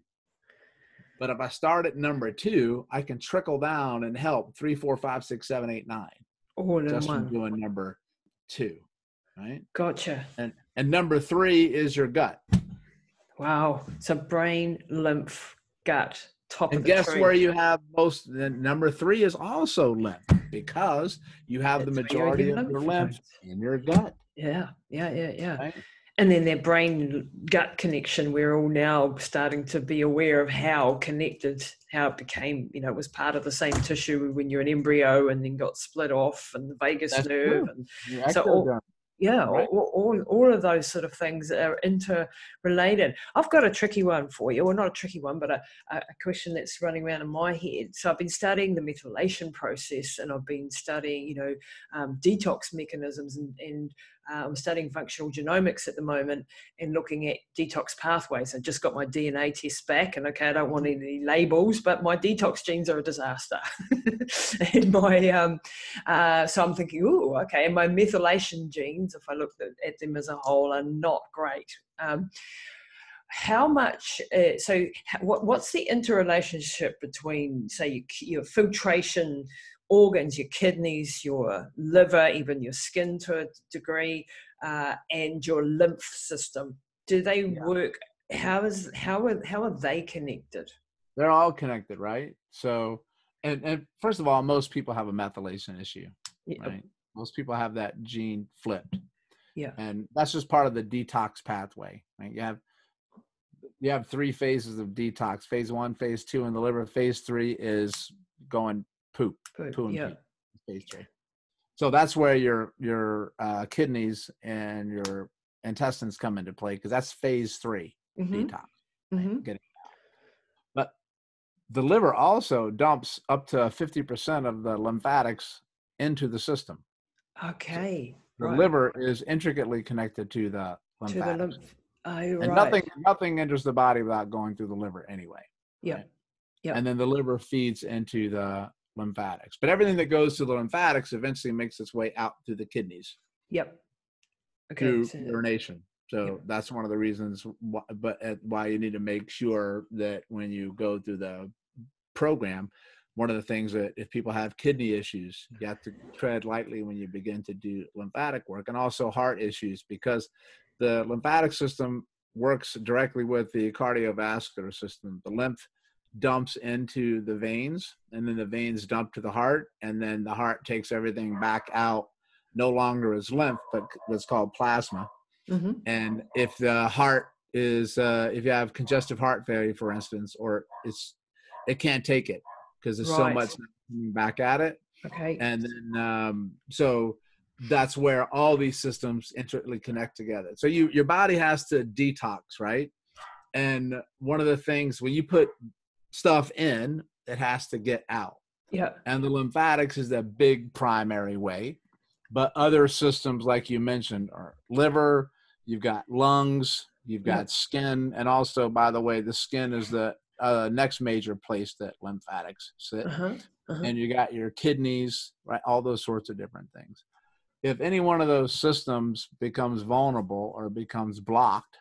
But if I start at number 2, I can trickle down and help 3, 4, 5, 6, 7, 8, 9. Oh, just from doing number 2, right? Gotcha. And number 3 is your gut. Wow. So brain, lymph, gut, top and of the tree. And guess where you have most? Number 3 is also lymph, because you have the majority of your lymph in your gut. Yeah. Right? And then that brain-gut connection, we're all now starting to be aware of how connected, how it became, you know, it was part of the same tissue when you're an embryo and then got split off, and the vagus nerve. And so all of those sort of things are interrelated. I've got a tricky one for you. Well, not a tricky one, but a question that's running around in my head. So I've been studying the methylation process, and I've been studying, you know, detox mechanisms, and I'm studying functional genomics at the moment and looking at detox pathways. I just got my DNA test back, and okay, I don't want any labels, but my detox genes are a disaster. And my so I'm thinking, oh, okay, and my methylation genes, if I look at them as a whole, are not great. How much? So, what's the interrelationship between, say, your filtration organs, your kidneys, your liver, even your skin to a degree, and your lymph system? Do they work? How are they connected? They're all connected, right? So, and first of all, most people have a methylation issue, right? Most people have that gene flipped. Yeah. And that's just part of the detox pathway, right? You have 3 phases of detox: phase 1, phase 2 in the liver. Phase 3 is going poop. So that's where your kidneys and your intestines come into play, because that's phase 3 detox. Mm-hmm. Right? But the liver also dumps up to 50% of the lymphatics into the system. Okay. So the liver is intricately connected to the lymphatics. Nothing enters the body without going through the liver anyway. Yeah. Right? Yeah. And then the liver feeds into the lymphatics, but everything that goes to the lymphatics eventually makes its way out through the kidneys. Yep. Okay. Through urination. So that's one of the reasons why you need to make sure that when you go through the program, one of the things that if people have kidney issues, you have to tread lightly when you begin to do lymphatic work, and also heart issues, because the lymphatic system works directly with the cardiovascular system. The lymph dumps into the veins, and then the veins dump to the heart, and then the heart takes everything back out, no longer as lymph, but what's called plasma. Mm-hmm. And if the heart is, if you have congestive heart failure, for instance, or it can't take it because there's so much coming back at it. Okay. And then, so that's where all these systems intricately connect together. So your body has to detox, right? And one of the things, when you put stuff in, it has to get out. Yeah. And the lymphatics is the big primary way. But other systems, like you mentioned, are liver, you've got lungs, you've got skin. And also, by the way, the skin is the next major place that lymphatics sit. And you got your kidneys, right? All those sorts of different things. If any one of those systems becomes vulnerable or becomes blocked,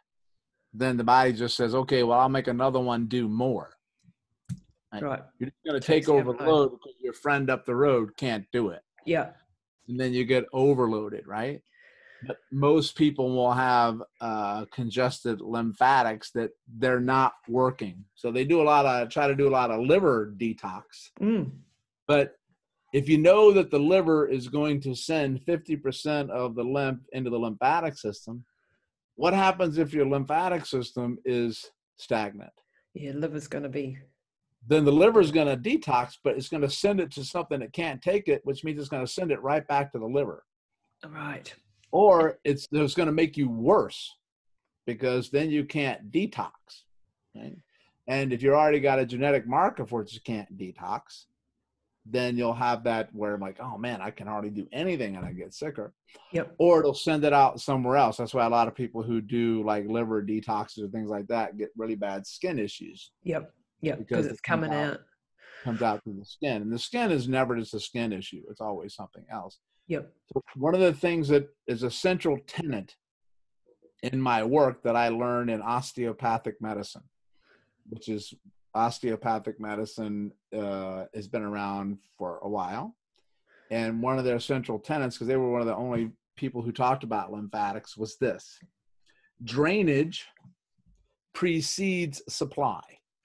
then the body just says, okay, well, I'll make another one do more. Right. You're just going to take over the load because your friend up the road can't do it. Yeah. And then you get overloaded, right? But most people will have congested lymphatics that they're not working. So they do try to do a lot of liver detox. Mm. But if you know that the liver is going to send 50% of the lymph into the lymphatic system, what happens if your lymphatic system is stagnant? Yeah, liver's going to be. Then the liver's going to detox, but it's going to send it to something that can't take it, which means it's going to send it right back to the liver. Right. Or it's going to make you worse, because then you can't detox. Right? And if you've already got a genetic marker for it, you can't detox, then you'll have that where I'm like, oh man, I can hardly do anything and I get sicker. Yep. Or it'll send it out somewhere else. That's why a lot of people who do like liver detoxes or things like that get really bad skin issues. Yep. Yeah, because it's coming out. Comes out through the skin. And the skin is never just a skin issue. It's always something else. Yep. So one of the things that is a central tenet in my work that I learned in osteopathic medicine, which is osteopathic medicine has been around for a while. And one of their central tenets, because they were one of the only people who talked about lymphatics, was this: drainage precedes supply.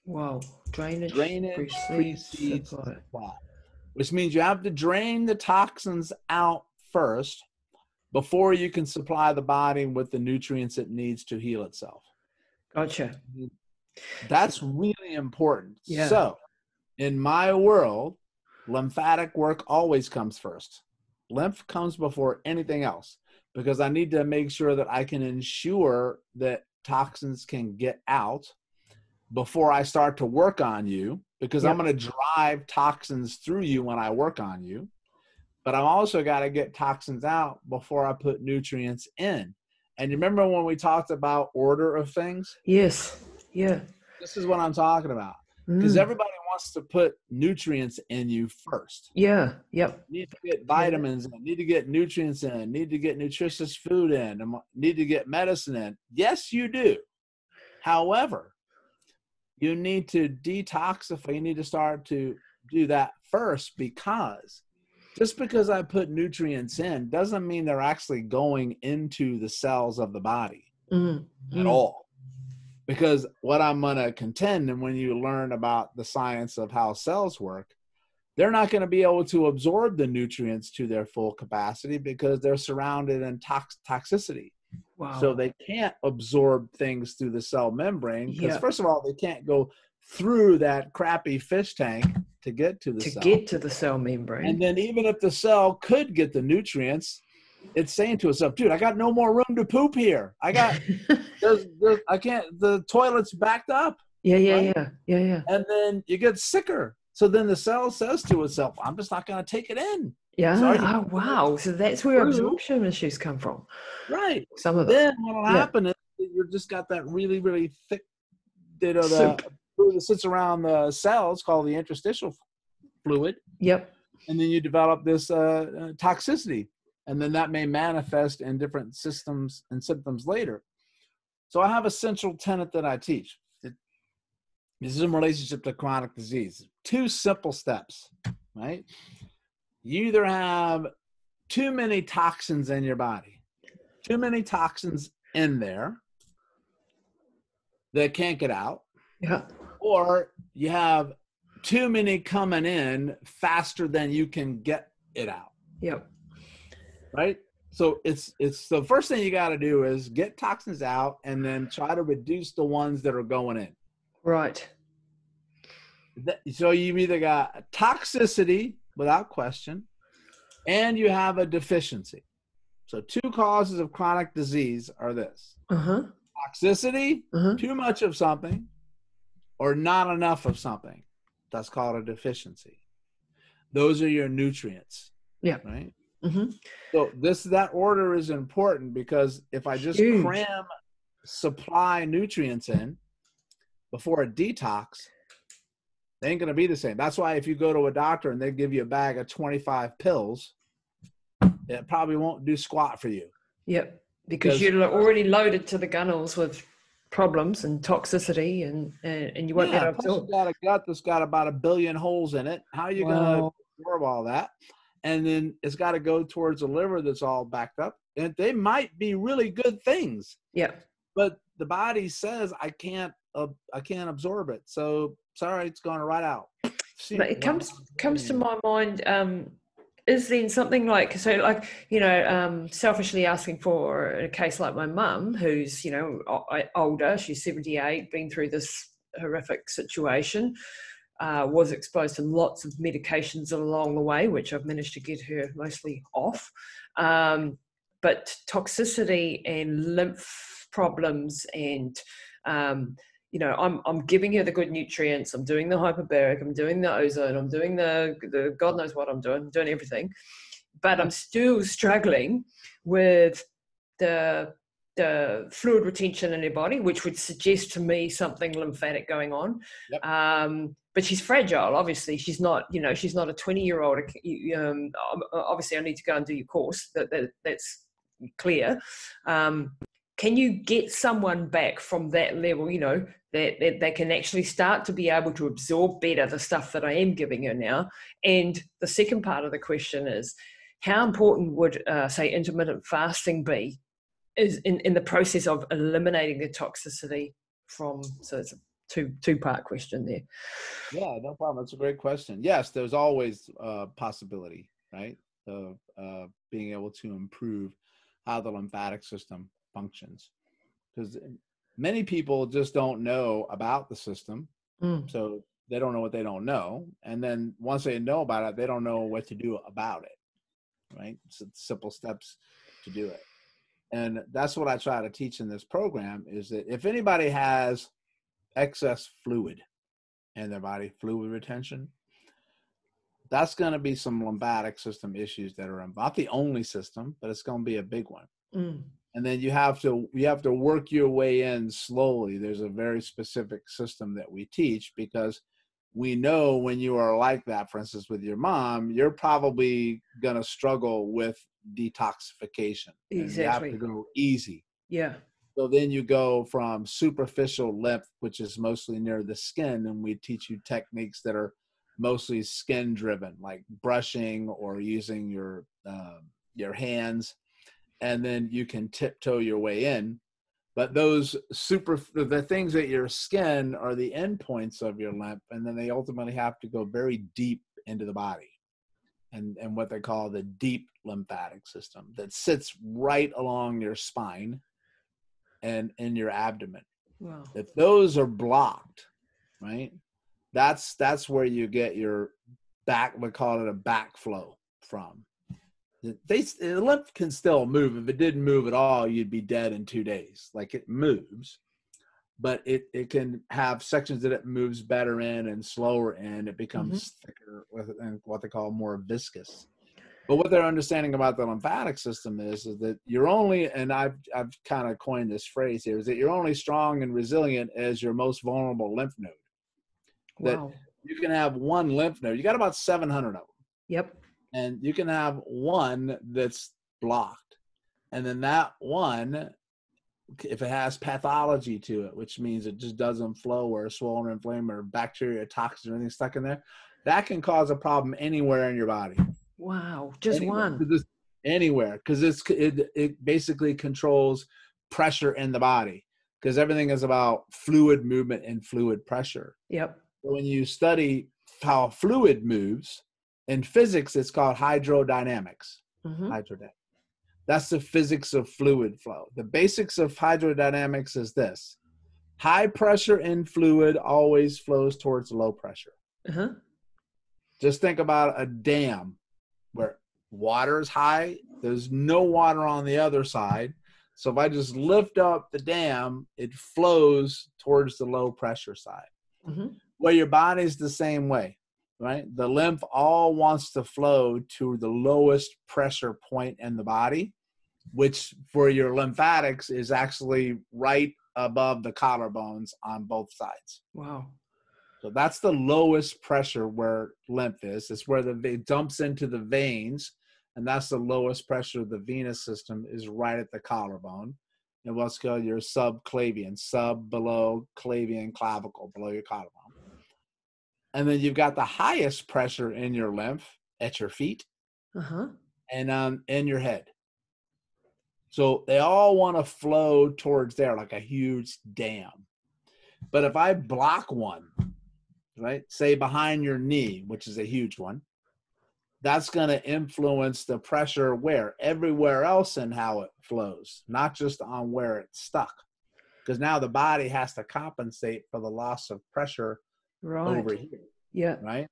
Wow. Drainage precedes supply. Which means you have to drain the toxins out first before you can supply the body with the nutrients it needs to heal itself. Gotcha. That's really important. Yeah. So in my world, lymphatic work always comes first. Lymph comes before anything else, because I need to make sure that I can ensure that toxins can get out before I start to work on you, because I'm going to drive toxins through you when I work on you. But I'm also got to get toxins out before I put nutrients in. And you remember when we talked about order of things? Yes. Yeah. This is what I'm talking about. Because everybody wants to put nutrients in you first. Yeah. Yep. Need to get vitamins in, need to get nutrients in, need to get nutritious food in, need to get medicine in. Yes, you do. However, you need to detoxify. You need to start to do that first, because just because I put nutrients in doesn't mean they're actually going into the cells of the body at all. Because what I'm going to contend, and when you learn about the science of how cells work, they're not going to be able to absorb the nutrients to their full capacity because they're surrounded in toxicity. Wow. So they can't absorb things through the cell membrane because first of all, they can't go through that crappy fish tank to get to the cell. To get to the cell membrane. And then even if the cell could get the nutrients, it's saying to itself, dude, I got no more room to poop here. I can't, the toilet's backed up. Yeah. And then you get sicker. So then the cell says to itself, I'm just not going to take it in. Yeah. Sorry. Oh, wow. So that's where absorption issues come from. Right. Some of them. Then what'll happen is you've just got that really, really thick, fluid that sits around the cells called the interstitial fluid. Yep. And then you develop this toxicity. And then that may manifest in different systems and symptoms later. So I have a central tenet that I teach. This is in relationship to chronic disease. Two simple steps, right? You either have too many toxins in your body, too many toxins in there that can't get out, or you have too many coming in faster than you can get it out. Yep. Right? So it's the first thing you got to do is get toxins out and then try to reduce the ones that are going in. Right. So you've either got toxicity without question, and you have a deficiency. So two causes of chronic disease are this. Uh-huh. Toxicity, too much of something, or not enough of something. That's called a deficiency. Those are your nutrients. Yeah. Right? Mm-hmm. So that order is important, because if I just cram supply nutrients in before a detox, they ain't going to be the same. That's why if you go to a doctor and they give you a bag of 25 pills, it probably won't do squat for you. Yep. Because you're already loaded to the gunnels with problems and toxicity, and you won't get absorbed. You've got a gut that's got about 1 billion holes in it. How are you going to absorb all that? And then it's got to go towards the liver that's all backed up. And they might be really good things. Yeah. But the body says, I can't absorb it. So sorry, it's going right out. But it comes to my mind, is then something selfishly asking for a case like my mum, who's, older, she's 78, been through this horrific situation, was exposed to lots of medications along the way, which I've managed to get her mostly off. But toxicity and lymph problems and, I'm giving her the good nutrients. I'm doing the hyperbaric. I'm doing the ozone. I'm doing the God knows what I'm doing. I'm doing everything, but I'm still struggling with the fluid retention in her body, which would suggest to me something lymphatic going on. Yep. But she's fragile. Obviously, she's not a 20-year-old. Obviously, I need to go and do your course. That's clear. Can you get someone back from that level, that they can actually start to be able to absorb better the stuff that I am giving her now? And the second part of the question is, how important would, say, intermittent fasting be in the process of eliminating the toxicity from? So it's a two-part question there. Yeah, no problem. That's a great question. Yes, there's always a possibility, right, of being able to improve how the lymphatic system functions, because many people just don't know about the system. So they don't know what they don't know, and then once they know about it, they don't know what to do about it, right? So simple steps to do it. And that's what I try to teach in this program, is that if anybody has excess fluid in their body, fluid retention, that's going to be some lymphatic system issues that are not the only system, but it's going to be a big one. And then you have to work your way in slowly. There's a very specific system that we teach, because we know when you are like that, for instance, with your mom, you're probably going to struggle with detoxification. Exactly. You have to go easy. Yeah. So then you go from superficial lymph, which is mostly near the skin, and we teach you techniques that are mostly skin driven, like brushing or using your hands. And then you can tiptoe your way in. But the things at your skin are the endpoints of your lymph, and then they ultimately have to go very deep into the body, and what they call the deep lymphatic system that sits right along your spine and in your abdomen. Wow. If those are blocked, right, that's where you get your we call it a backflow from. The lymph can still move. If it didn't move at all, you'd be dead in 2 days. Like, it moves, but it can have sections that it moves better in and slower in. It becomes thicker and what they call more viscous. But what they're understanding about the lymphatic system is that you're only, and I've kind of coined this phrase here, is that you're only strong and resilient as your most vulnerable lymph node. Wow. That you can have one lymph node. You got about 700 of them. Yep. And you can have one that's blocked. And then that one, if it has pathology to it, which means it just doesn't flow, or swollen, inflamed, or bacteria, toxins, or anything stuck in there, that can cause a problem anywhere in your body. Wow. Just one. Anywhere. Because it basically controls pressure in the body. because everything is about fluid movement and fluid pressure. Yep. When you study how fluid moves in physics, it's called hydrodynamics. Mm-hmm. That's the physics of fluid flow. The basics of hydrodynamics is this: high pressure in fluid always flows towards low pressure. Uh-huh. Just think about a dam where water is high. There's no water on the other side. So if I just lift up the dam, it flows towards the low pressure side. Mm-hmm. Well, your body's the same way, right? The lymph all wants to flow to the lowest pressure point in the body, which for your lymphatics is actually right above the collarbones on both sides. Wow. So that's the lowest pressure where lymph is. It's where it dumps into the veins, and that's the lowest pressure of the venous system is right at the collarbone. And what's called your subclavian, below clavian, clavicle, below your collarbone. And then you've got the highest pressure in your lymph at your feet and in your head. So they all want to flow towards there like a huge dam. But if I block one, right, say behind your knee, which is a huge one, that's going to influence the pressure where? Everywhere else and how it flows, not just on where it's stuck. Because now the body has to compensate for the loss of pressure over here. Yeah. Right?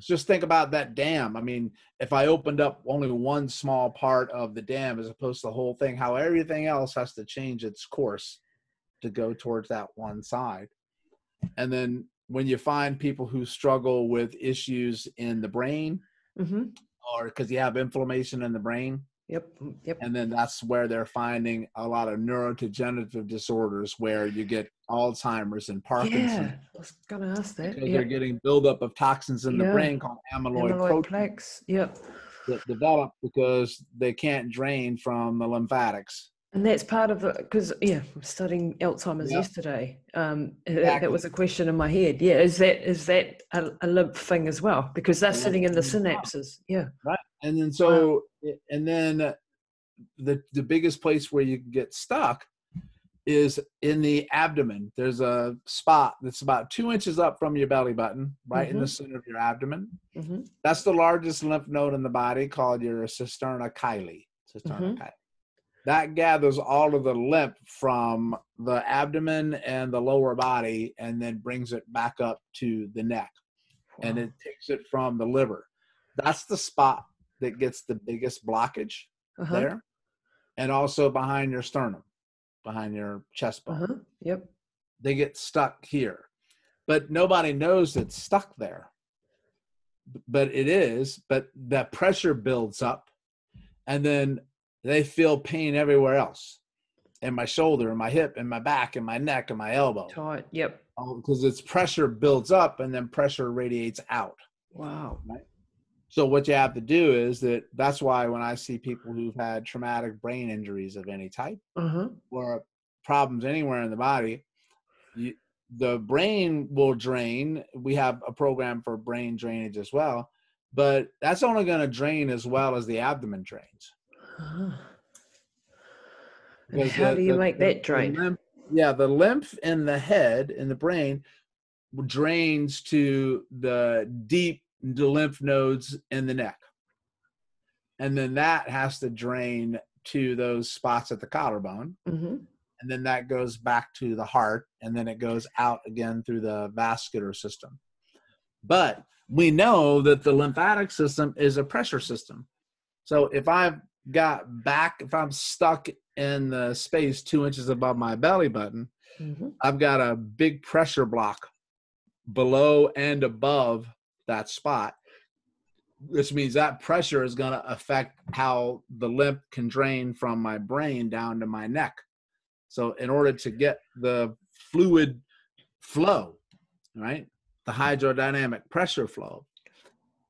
Just think about that dam. I mean, if I opened up only one small part of the dam as opposed to the whole thing, how everything else has to change its course to go towards that one side. And then when you find people who struggle with issues in the brain, or because you have inflammation in the brain, and then that's where they're finding a lot of neurodegenerative disorders, where you get Alzheimer's and Parkinson's. I was gonna ask that. Because they're getting buildup of toxins in the brain called amyloid plaques. That develop because they can't drain from the lymphatics. And that's part of the, because, I'm studying Alzheimer's yesterday. That was a question in my head. Is that a lymph thing as well? Because they're sitting in the synapses. Right. And then so, and then the biggest place where you can get stuck is in the abdomen. There's a spot that's about 2 inches up from your belly button, right in the center of your abdomen. That's the largest lymph node in the body, called your cisterna chyli. That gathers all of the lymph from the abdomen and the lower body and then brings it back up to the neck. Wow. And it takes it from the liver. That's the spot that gets the biggest blockage there. And also behind your sternum, behind your chest bone. They get stuck here. But nobody knows it's stuck there. But it is. But that pressure builds up. And then they feel pain everywhere else, in my shoulder, in my hip, in my back, in my neck, in my elbow. Tight, because it's pressure builds up and then pressure radiates out. Wow. Right? So what you have to do is that's why when I see people who've had traumatic brain injuries of any type or problems anywhere in the body, the brain will drain. We have a program for brain drainage as well, but that's only going to drain as well as the abdomen drains. And how do you make that drain? The lymph in the head, in the brain, drains to the deep lymph nodes in the neck. And then that has to drain to those spots at the collarbone. And then that goes back to the heart, and then it goes out again through the vascular system. But we know that the lymphatic system is a pressure system. So if I'm stuck in the space 2 inches above my belly button, I've got a big pressure block below and above that spot, which means that pressure is going to affect how the lymph can drain from my brain down to my neck. So in order to get the fluid flow, right, the hydrodynamic pressure flow,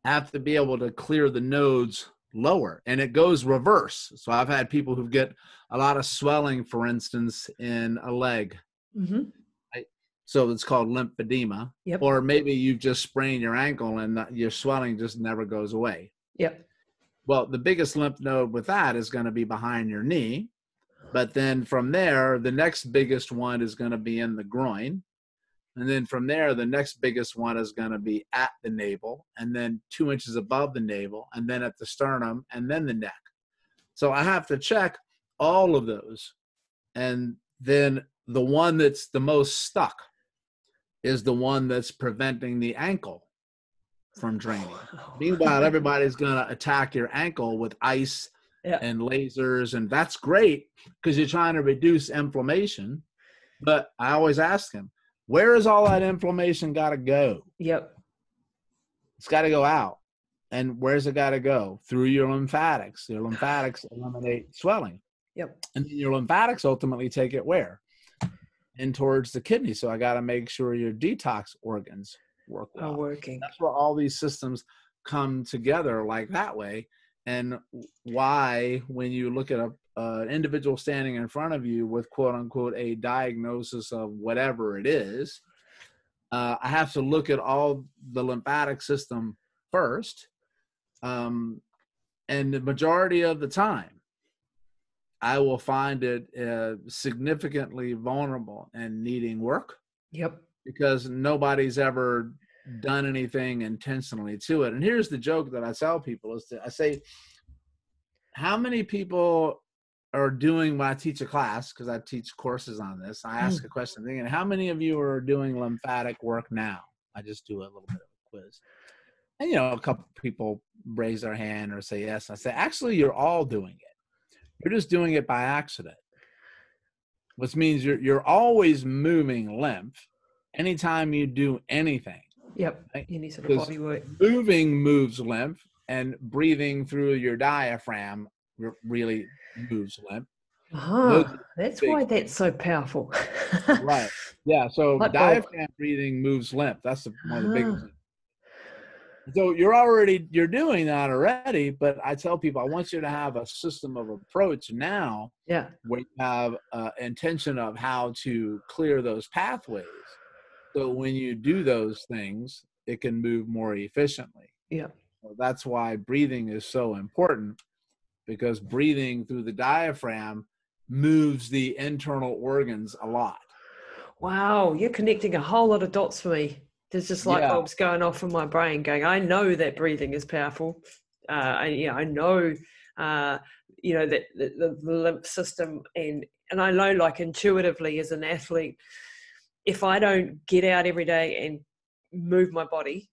I have to be able to clear the nodes lower, and it goes reverse. So I've had people who get a lot of swelling, for instance, in a leg. Right? So it's called lymphedema. Or maybe you've just sprained your ankle and your swelling just never goes away. Well, the biggest lymph node with that is going to be behind your knee. But then from there, the next biggest one is going to be in the groin. And then from there, the next biggest one is going to be at the navel, and then 2 inches above the navel, and then at the sternum, and then the neck. So I have to check all of those. And then the one that's the most stuck is the one that's preventing the ankle from draining. Meanwhile, everybody's going to attack your ankle with ice and lasers, and that's great because you're trying to reduce inflammation. But I always ask them, where is all that inflammation got to go? Yep. It's got to go out. And where's it got to go? Through your lymphatics. Your lymphatics eliminate swelling. Yep. And then your lymphatics ultimately take it where? In towards the kidney. So I got to make sure your detox organs work well. Are working. That's where all these systems come together like that way. And why, when you look at an individual standing in front of you with quote unquote a diagnosis of whatever it is, I have to look at all the lymphatic system first. And the majority of the time, I will find it significantly vulnerable and needing work. Yep. Because nobody's ever done anything intentionally to it. And here's the joke that I tell people is that I say, how many people are doing, when I teach a class, because I teach courses on this, I ask a question thinking, how many of you are doing lymphatic work now? I just do a little bit of a quiz. And, you know, a couple people raise their hand or say yes. I say, actually, you're all doing it. You're just doing it by accident, which means you're always moving lymph anytime you do anything. Yep, right? You need some body work. Moving moves lymph, and breathing through your diaphragm really moves lymph. That's why that's so powerful. Right, yeah, so diaphragm breathing moves lymph. That's one of the biggest things. So you're doing that already, but I tell people, I want you to have a system of approach now where you have intention of how to clear those pathways. So when you do those things, it can move more efficiently. Yeah. So that's why breathing is so important, because breathing through the diaphragm moves the internal organs a lot. Wow. You're connecting a whole lot of dots for me. There's just light bulbs going off in my brain going, I know that breathing is powerful. I know, that the lymph system and I know, like, intuitively as an athlete, if I don't get out every day and move my body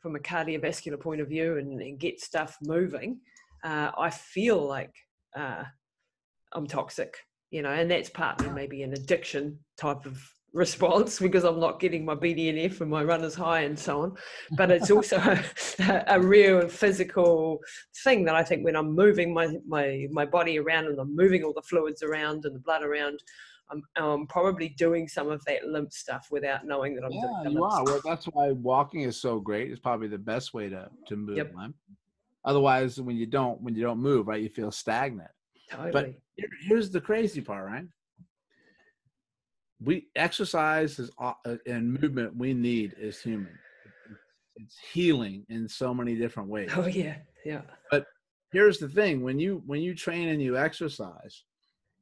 from a cardiovascular point of view and get stuff moving, I feel like I'm toxic, and that's partly maybe an addiction type of response because I'm not getting my BDNF and my runner's high and so on. But it's also a real physical thing that I think when I'm moving my body around and I'm moving all the fluids around and the blood around, I'm probably doing some of that lymph stuff without knowing that I'm doing the lymph stuff. Well, that's why walking is so great. It's probably the best way to move lymph. Otherwise, when you don't move, right, you feel stagnant. Totally. But here's the crazy part, right? Exercise and movement we need as humans. It's healing in so many different ways. Oh yeah, yeah. But here's the thing: when you train and you exercise,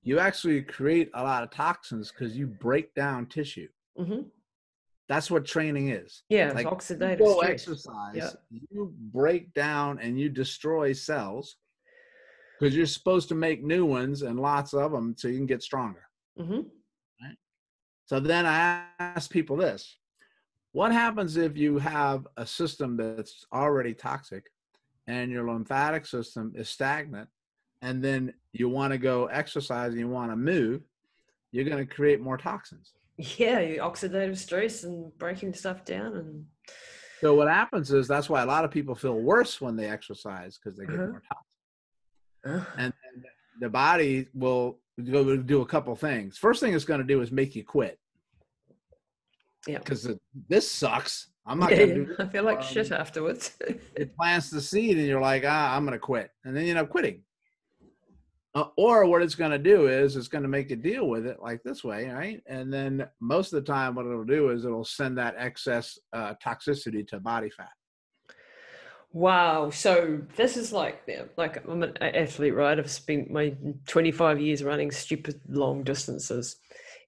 you actually create a lot of toxins because you break down tissue. Mm-hmm. That's what training is. Yeah, like oxidative stress. Exercise, you break down and you destroy cells because you're supposed to make new ones and lots of them so you can get stronger. Mm-hmm. Right? So then I ask people this: what happens if you have a system that's already toxic and your lymphatic system is stagnant? And then you want to go exercise and you want to move, you're going to create more toxins. Yeah, oxidative stress and breaking stuff down. And so what happens is that's why a lot of people feel worse when they exercise, because they get more toxins. And then the body will go do a couple things. First thing it's going to do is make you quit. Yeah. Because this sucks. I'm not going to do this. I feel like shit afterwards. It plants the seed and you're like, I'm going to quit. And then you end up quitting. Or what it's going to do is it's going to make you deal with it like this way, right? And then most of the time what it'll do is it'll send that excess toxicity to body fat. Wow. So this is like I'm an athlete, right? I've spent my 25 years running stupid long distances.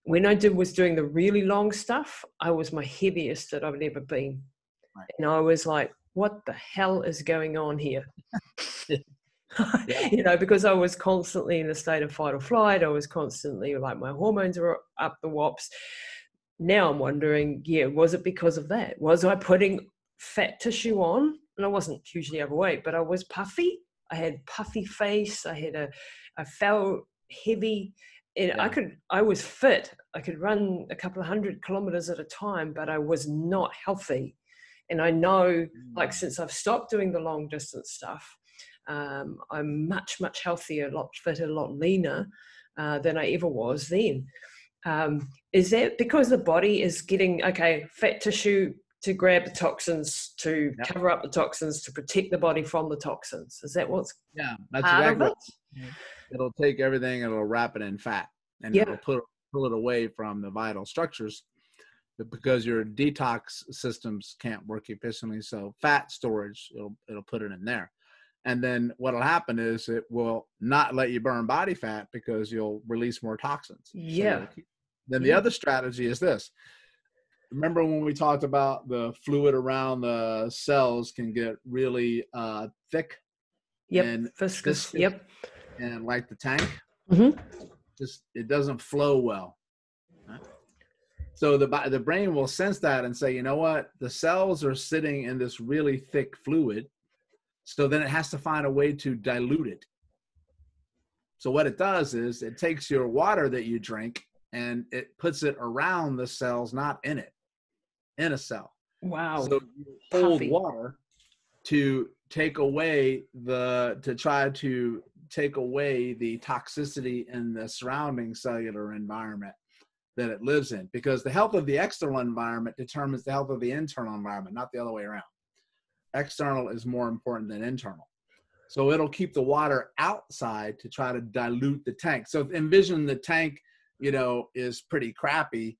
When I was doing the really long stuff, I was my heaviest that I've ever been. Right. And I was like, what the hell is going on here? Yeah. You know, because I was constantly in a state of fight or flight. I was constantly like, my hormones were up the wops. Now I'm wondering, yeah, was it because of that? Was I putting fat tissue on? And I wasn't hugely overweight, but I was puffy. I had puffy face. I felt heavy. And yeah. I was fit. I could run a couple of 100 kilometers at a time, but I was not healthy. And I know, like, since I've stopped doing the long distance stuff, I'm much, much healthier, a lot fitter, a lot leaner than I ever was then. Is that because the body is getting, okay, fat tissue to grab the toxins, to cover up the toxins, to protect the body from the toxins? Is that what's that's exactly it? Yeah. It'll take everything and it'll wrap it in fat, and it'll pull it away from the vital structures, because your detox systems can't work efficiently. So fat storage, it'll put it in there. And then what'll happen is it will not let you burn body fat because you'll release more toxins. Yeah. So then the other strategy is this. Remember when we talked about the fluid around the cells can get really thick? Yep. And viscous. Yep. And like the tank, just, it doesn't flow well. Right? So the brain will sense that and say, you know what? The cells are sitting in this really thick fluid. So then it has to find a way to dilute it. So what it does is it takes your water that you drink and it puts it around the cells, not in it, in a cell. Wow. So you hold water to take away the toxicity in the surrounding cellular environment that it lives in, because the health of the external environment determines the health of the internal environment, not the other way around. External is more important than internal. So it'll keep the water outside to try to dilute the tank. So envision the tank, is pretty crappy,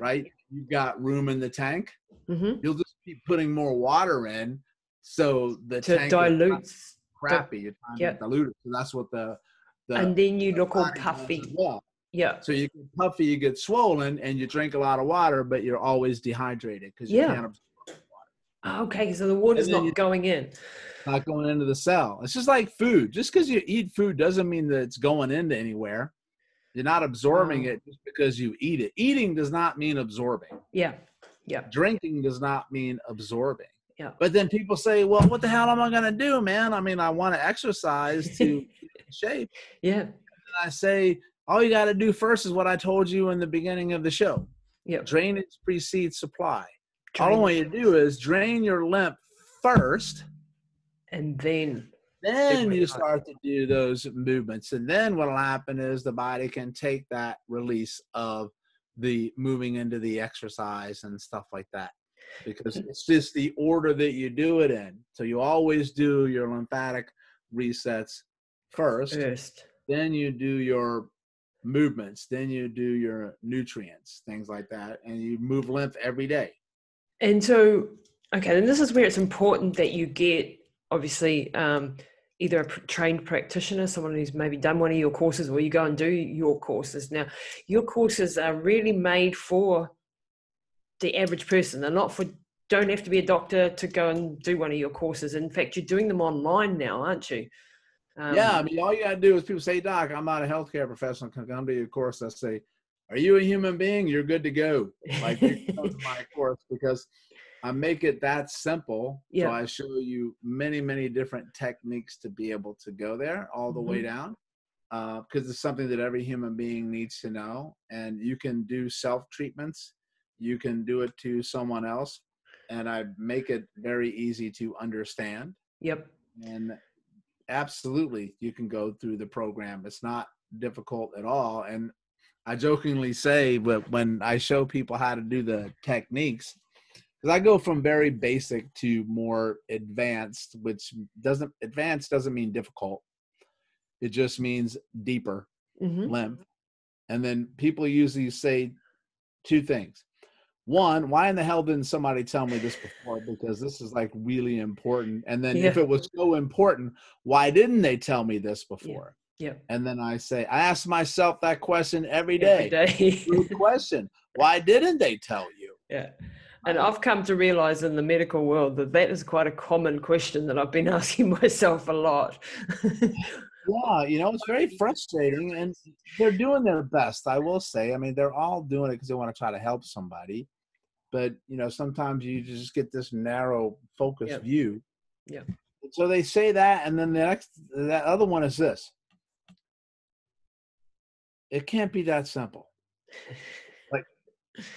right? You've got room in the tank. You'll just keep putting more water in. So the tank dilutes. Crappy. You're trying to dilute it. So that's what and then you look all puffy. Yeah. So you get puffy, you get swollen, and you drink a lot of water, but you're always dehydrated because you can't absorb. Okay, so the water's not going in. Not going into the cell. It's just like food. Just because you eat food doesn't mean that it's going into anywhere. You're not absorbing it just because you eat it. Eating does not mean absorbing. Yeah, yeah. Drinking does not mean absorbing. Yeah. But then people say, well, what the hell am I going to do, man? I mean, I want to exercise to get in shape. Yeah. And I say, all you got to do first is what I told you in the beginning of the show. Yeah. Drainage precedes supply. All I want you to do is drain your lymph first. And then you start to do those movements. And then what will happen is the body can take that release of the moving into the exercise and stuff like that, because it's just the order that you do it in. So you always do your lymphatic resets first. Then you do your movements. Then you do your nutrients, things like that. And you move lymph every day. And so, okay, and this is where it's important that you get, obviously, either a trained practitioner, someone who's maybe done one of your courses, or you go and do your courses. Now, your courses are really made for the average person. They're not for, don't have to be a doctor to go and do one of your courses. In fact, you're doing them online now, aren't you? Yeah, I mean, all you got to do is people say, Doc, I'm not a healthcare professional, can come to your course. I say, are you a human being? You're good to go. Like, you can come to my course, because I make it that simple. Yeah. So I show you many, many different techniques to be able to go there all the way down, because it's something that every human being needs to know. And you can do self-treatments. You can do it to someone else. And I make it very easy to understand. Yep. And absolutely, you can go through the program. It's not difficult at all. And I jokingly say, but when I show people how to do the techniques, because I go from very basic to more advanced, which advanced doesn't mean difficult. It just means deeper lymph. And then people usually say two things. one, why in the hell didn't somebody tell me this before? Because this is like really important. And then if it was so important, why didn't they tell me this before? Yeah. And then I say, I ask myself that question every day. Good question. Why didn't they tell you? Yeah. And I've come to realize in the medical world that that is quite a common question that I've been asking myself a lot. Yeah, you know, it's very frustrating, and they're doing their best, I will say. I mean, they're all doing it because they want to try to help somebody. But, you know, sometimes you just get this narrow focused view. Yeah. So they say that, and then the next, that other one is this. It can't be that simple. Like,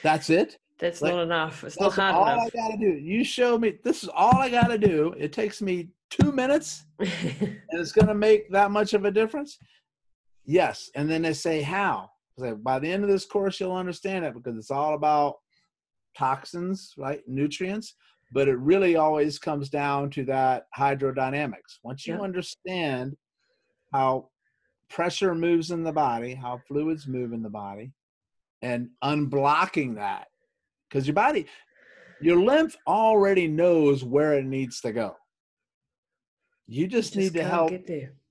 that's it? That's like, not enough. It's not hard enough. That's all I got to do. You show me, this is all I got to do. It takes me 2 minutes and it's going to make that much of a difference? Yes. And then they say, how? Like, by the end of this course, you'll understand it, because it's all about toxins, right? Nutrients. But it really always comes down to that hydrodynamics. Once you understand how pressure moves in the body, how fluids move in the body, and unblocking that, because your body, your lymph already knows where it needs to go. You just need to help.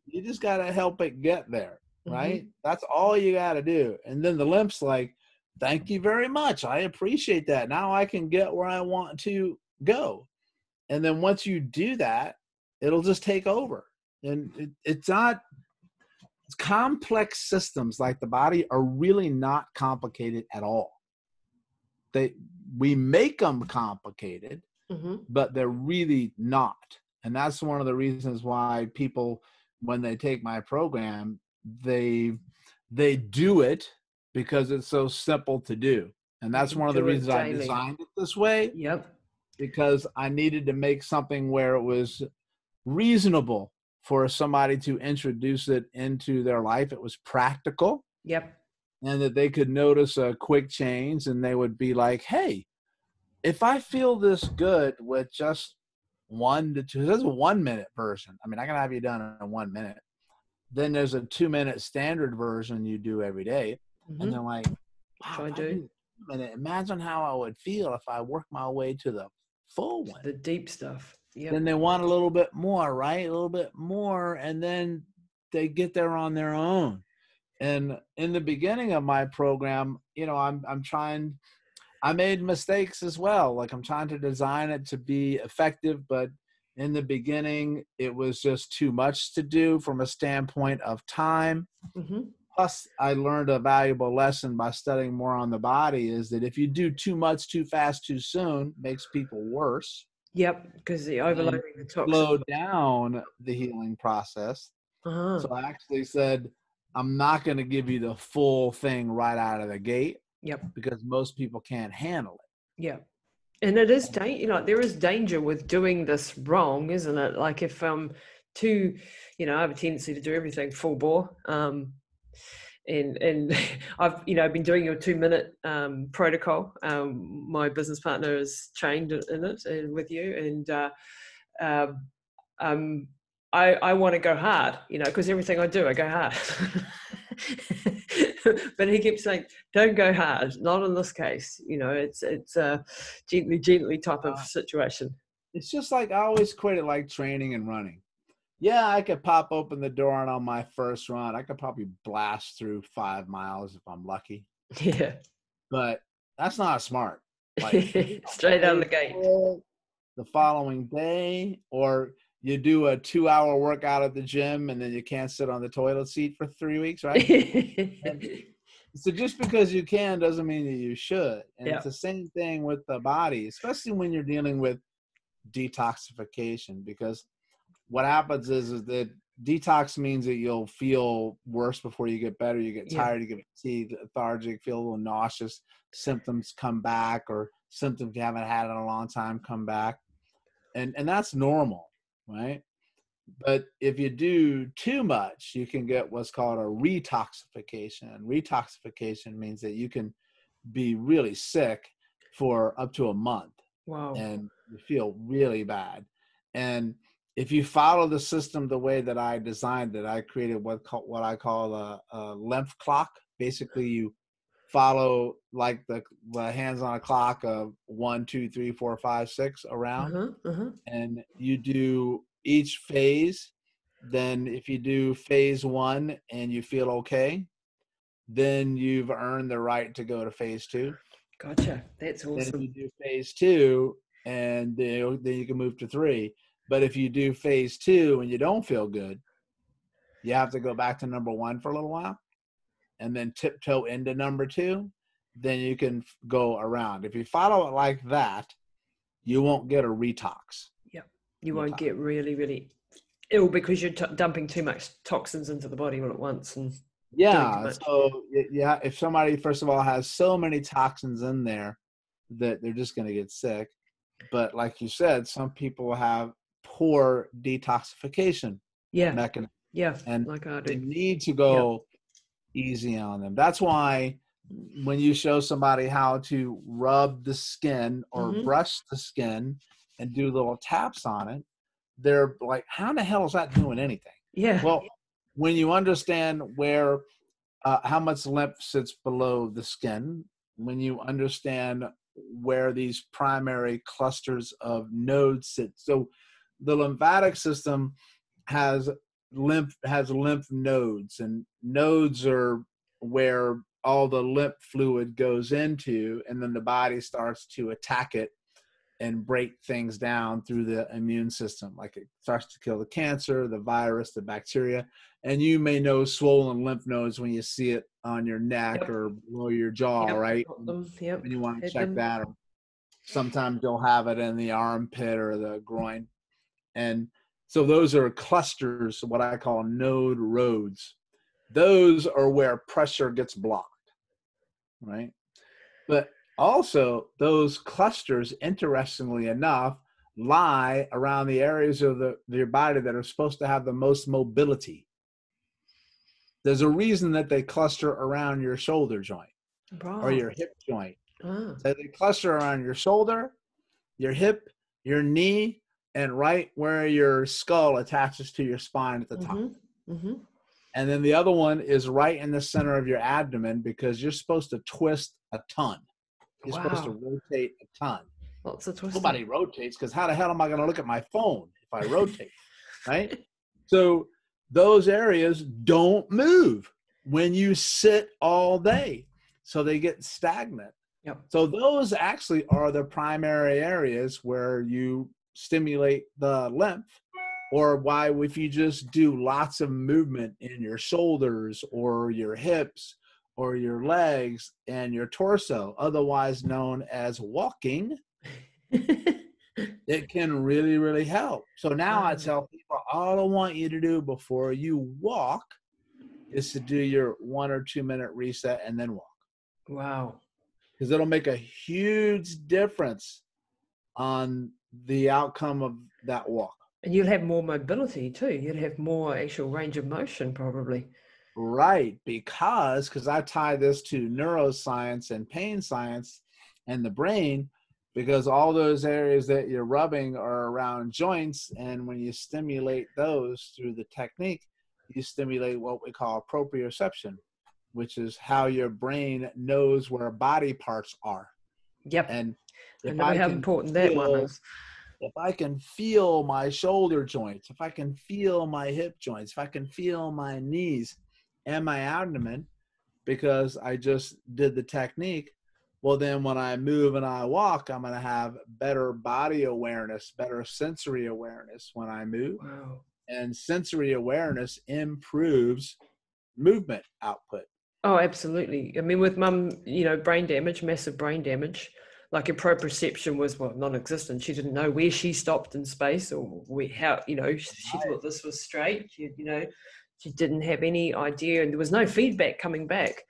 You just got to help it get there, right? That's all you got to do. And then the lymph's like, thank you very much. I appreciate that. Now I can get where I want to go. And then once you do that, it'll just take over. And it's not, it's complex systems like the body are really not complicated at all. We make them complicated, but they're really not. And that's one of the reasons why people, when they take my program, they do it because it's so simple to do. And that's one of the reasons I designed it this way. Yep. Because I needed to make something where it was reasonable for somebody to introduce it into their life. It was practical. Yep. And that they could notice a quick change, and they would be like, hey, if I feel this good with just 1 to 2, that's a 1 minute version. I mean, I can have you done in 1 minute. Then there's a 2 minute standard version you do every day. And they're like, wow, I do. Imagine how I would feel if I worked my way to the full one. The deep stuff. Yep. Then they want a little bit more, right? A little bit more. And then they get there on their own. And in the beginning of my program, you know, I'm trying, I made mistakes as well. Like, I'm trying to design it to be effective, but in the beginning, it was just too much to do from a standpoint of time. Plus, I learned a valuable lesson by studying more on the body, is that if you do too much, too fast, too soon, makes people worse. Yep, because the overloading the toxins slow down the healing process. So I actually said, I'm not going to give you the full thing right out of the gate. Yep. Because most people can't handle it. Yeah. And it is, you know, there is danger with doing this wrong, isn't it? Like, if I'm too, you know, I have a tendency to do everything full bore. And I've, you know, been doing your 2 minute protocol. My business partner is trained in it and with you. And I want to go hard, you know, because everything I do, I go hard. But he keeps saying, don't go hard. Not in this case. You know, it's a gently type of situation. It's just like, I always equate it like training and running. Yeah, I could pop open the door, and on my first run, I could probably blast through 5 miles if I'm lucky. Yeah. But that's not smart. Like, straight out of the gate. The following day, or you do a 2 hour workout at the gym, and then you can't sit on the toilet seat for 3 weeks, right? So just because you can doesn't mean that you should. And it's the same thing with the body, especially when you're dealing with detoxification, because what happens is that detox means that you'll feel worse before you get better. You get tired, you get fatigued, lethargic, feel a little nauseous, symptoms come back, or symptoms you haven't had in a long time come back. And that's normal. Right? But if you do too much, you can get what's called a retoxification. And retoxification means that you can be really sick for up to a month. Wow. And you feel really bad. And if you follow the system the way that I designed it, I created what I call a lymph clock. Basically, you follow like the hands on a clock of 1, 2, 3, 4, 5, 6 around. Mm-hmm, mm-hmm. And you do each phase. Then if you do phase 1 and you feel okay, then you've earned the right to go to phase 2. Gotcha. That's awesome. Then you do phase 2 and then you can move to 3. But if you do phase 2 and you don't feel good, you have to go back to number 1 for a little while and then tiptoe into number 2. Then you can go around. If you follow it like that, you won't get a retox. Yeah. You won't get really, really ill because you're dumping too much toxins into the body all at once. And yeah. So yeah, if somebody, first of all, has so many toxins in there that they're just going to get sick. But like you said, some people have poor detoxification mechanism. Yeah. And like I do. They need to go easy on them. That's why when you show somebody how to rub the skin or brush the skin and do little taps on it, they're like, how in the hell is that doing anything? Yeah. Well, when you understand where, how much lymph sits below the skin, when you understand where these primary clusters of nodes sit. So the lymphatic system has lymph nodes, and nodes are where all the lymph fluid goes into, and then the body starts to attack it and break things down through the immune system. Like it starts to kill the cancer, the virus, the bacteria. And you may know swollen lymph nodes when you see it on your neck or below your jaw, right? And you want to check that. Or sometimes you'll have it in the armpit or the groin. And so those are clusters, what I call node roads. Those are where pressure gets blocked, right? But also, those clusters, interestingly enough, lie around the areas of your body that are supposed to have the most mobility. There's a reason that they cluster around your shoulder joint or your hip joint. Oh. So they cluster around your shoulder, your hip, your knee, and right where your skull attaches to your spine at the top. Mm-hmm. And then the other one is right in the center of your abdomen because you're supposed to twist a ton. You're supposed to rotate a ton. Lots of twisting. Nobody rotates because how the hell am I going to look at my phone if I rotate, right? So those areas don't move when you sit all day. So they get stagnant. Yep. So those actually are the primary areas where you stimulate the lymph, or why if you just do lots of movement in your shoulders or your hips, or your legs and your torso, otherwise known as walking, it can really, really help. So now I tell people, all I want you to do before you walk is to do your 1 or 2 minute reset and then walk. Wow. Because it'll make a huge difference on the outcome of that walk. And you'll have more mobility too. You'll have more actual range of motion probably. Right, because I tie this to neuroscience and pain science and the brain, because all those areas that you're rubbing are around joints, and when you stimulate those through the technique, you stimulate what we call proprioception, which is how your brain knows where body parts are. Yep, and I know how important that one is. If I can feel my shoulder joints, if I can feel my hip joints, if I can feel my knees, and my abdomen, because I just did the technique, well, then when I move and I walk, I'm going to have better body awareness, better sensory awareness when I move. Wow. And sensory awareness improves movement output. Oh, absolutely. I mean, with mum, brain damage, massive brain damage, like her proprioception was non-existent. She didn't know where she stopped in space or she thought this was straight, She didn't have any idea, and there was no feedback coming back.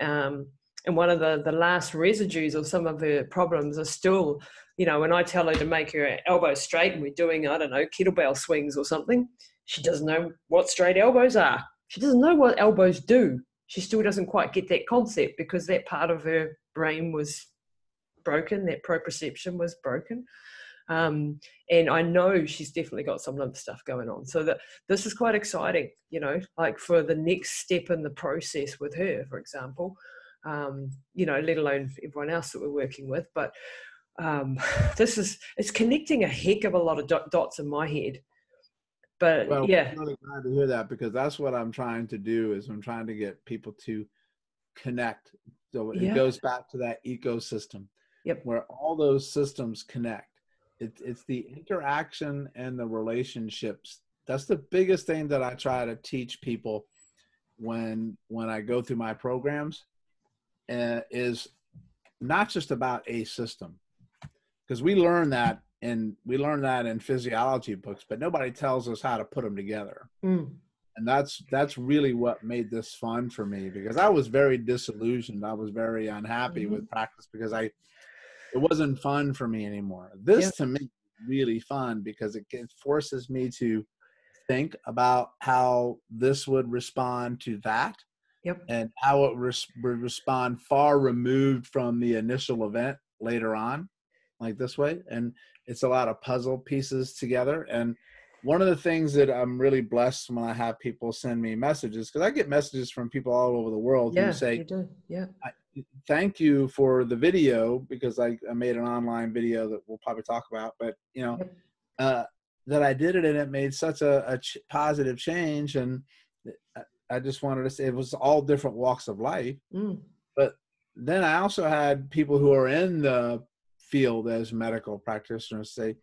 And one of the last residues of some of her problems are still, when I tell her to make her elbow straight and we're doing, I don't know, kettlebell swings or something, she doesn't know what straight elbows are. She doesn't know what elbows do. She still doesn't quite get that concept because that part of her brain was broken, that proprioception was broken. And I know she's definitely got some lymph stuff going on. So this is quite exciting, like for the next step in the process with her, for example, you know, let alone everyone else that we're working with. But this is, it's connecting a heck of a lot of dots in my head. But well, yeah, I'm really glad to hear that, because that's what I'm trying to do, is I'm trying to get people to connect. So it goes back to that ecosystem, where all those systems connect. It's the interaction and the relationships. That's the biggest thing that I try to teach people when I go through my programs, is not just about a system, because we learn that, and we learn that in physiology books, but nobody tells us how to put them together. And that's really what made this fun for me, because I was very disillusioned. I was very unhappy with practice, because it wasn't fun for me anymore. This to me is really fun, because it forces me to think about how this would respond to that, and how it would respond far removed from the initial event later on, like this way. And it's a lot of puzzle pieces together. And one of the things that I'm really blessed when I have people send me messages, because I get messages from people all over the world who say, thank you for the video, because I made an online video that we'll probably talk about, but you know, that I did it, and it made such a positive change. And I just wanted to say, it was all different walks of life. But then I also had people who are in the field as medical practitioners say,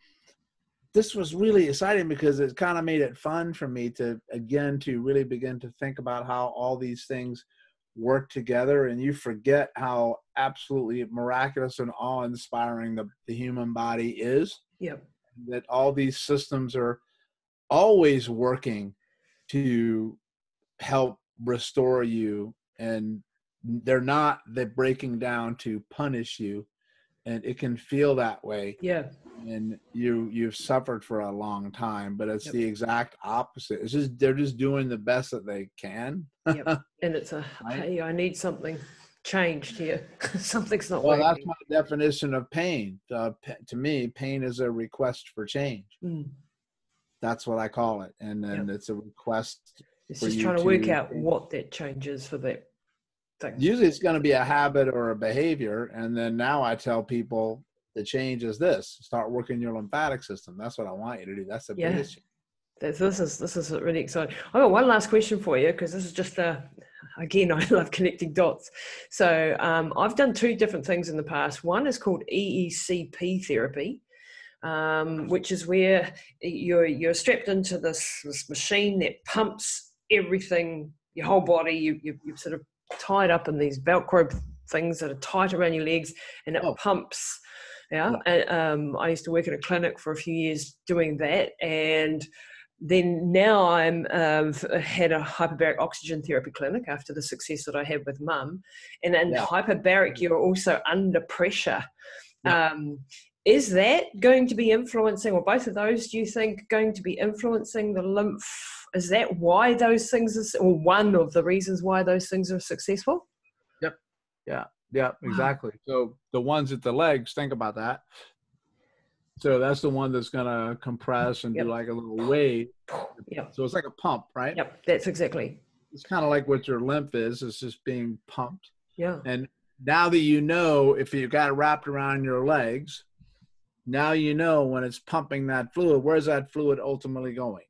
this was really exciting, because it kind of made it fun for me to, again, to really begin to think about how all these things work together. And you forget how absolutely miraculous and awe-inspiring the human body is. That all these systems are always working to help restore you, and they're not, they're breaking down to punish you. And it can feel that way. And you've suffered for a long time, but it's the exact opposite. It's just, they're just doing the best that they can. And it's a, hey, I need something changed here. Something's not working. Well, that's my definition of pain. To me, pain is a request for change. That's what I call it. And then it's a request. It's just trying to work out what that change is for that thing. Usually it's going to be a habit or a behavior. And then now I tell people, the change is this: start working your lymphatic system. That's what I want you to do. That's the biggest change. This is really exciting. I've got one last question for you, because this is just again, I love connecting dots. So I've done two different things in the past. One is called EECP therapy, which is where you're strapped into this machine that pumps everything, your whole body. You're sort of tied up in these Velcro things that are tight around your legs, and it pumps. And, I used to work at a clinic for a few years doing that, and then now I'm had a hyperbaric oxygen therapy clinic after the success that I had with Mum. And in hyperbaric, you're also under pressure. Is that going to be influencing, or both of those, do you think, going to be influencing the lymph? Is that why those things are, or one of the reasons why those things are successful? Yeah, exactly. So the ones at the legs, think about that. So that's the one that's going to compress and do like a little wave. So it's like a pump, right? That's exactly. It's kind of like what your lymph is. It's just being pumped. And now that you know, if you got it wrapped around your legs, now you know when it's pumping that fluid, where's that fluid ultimately going?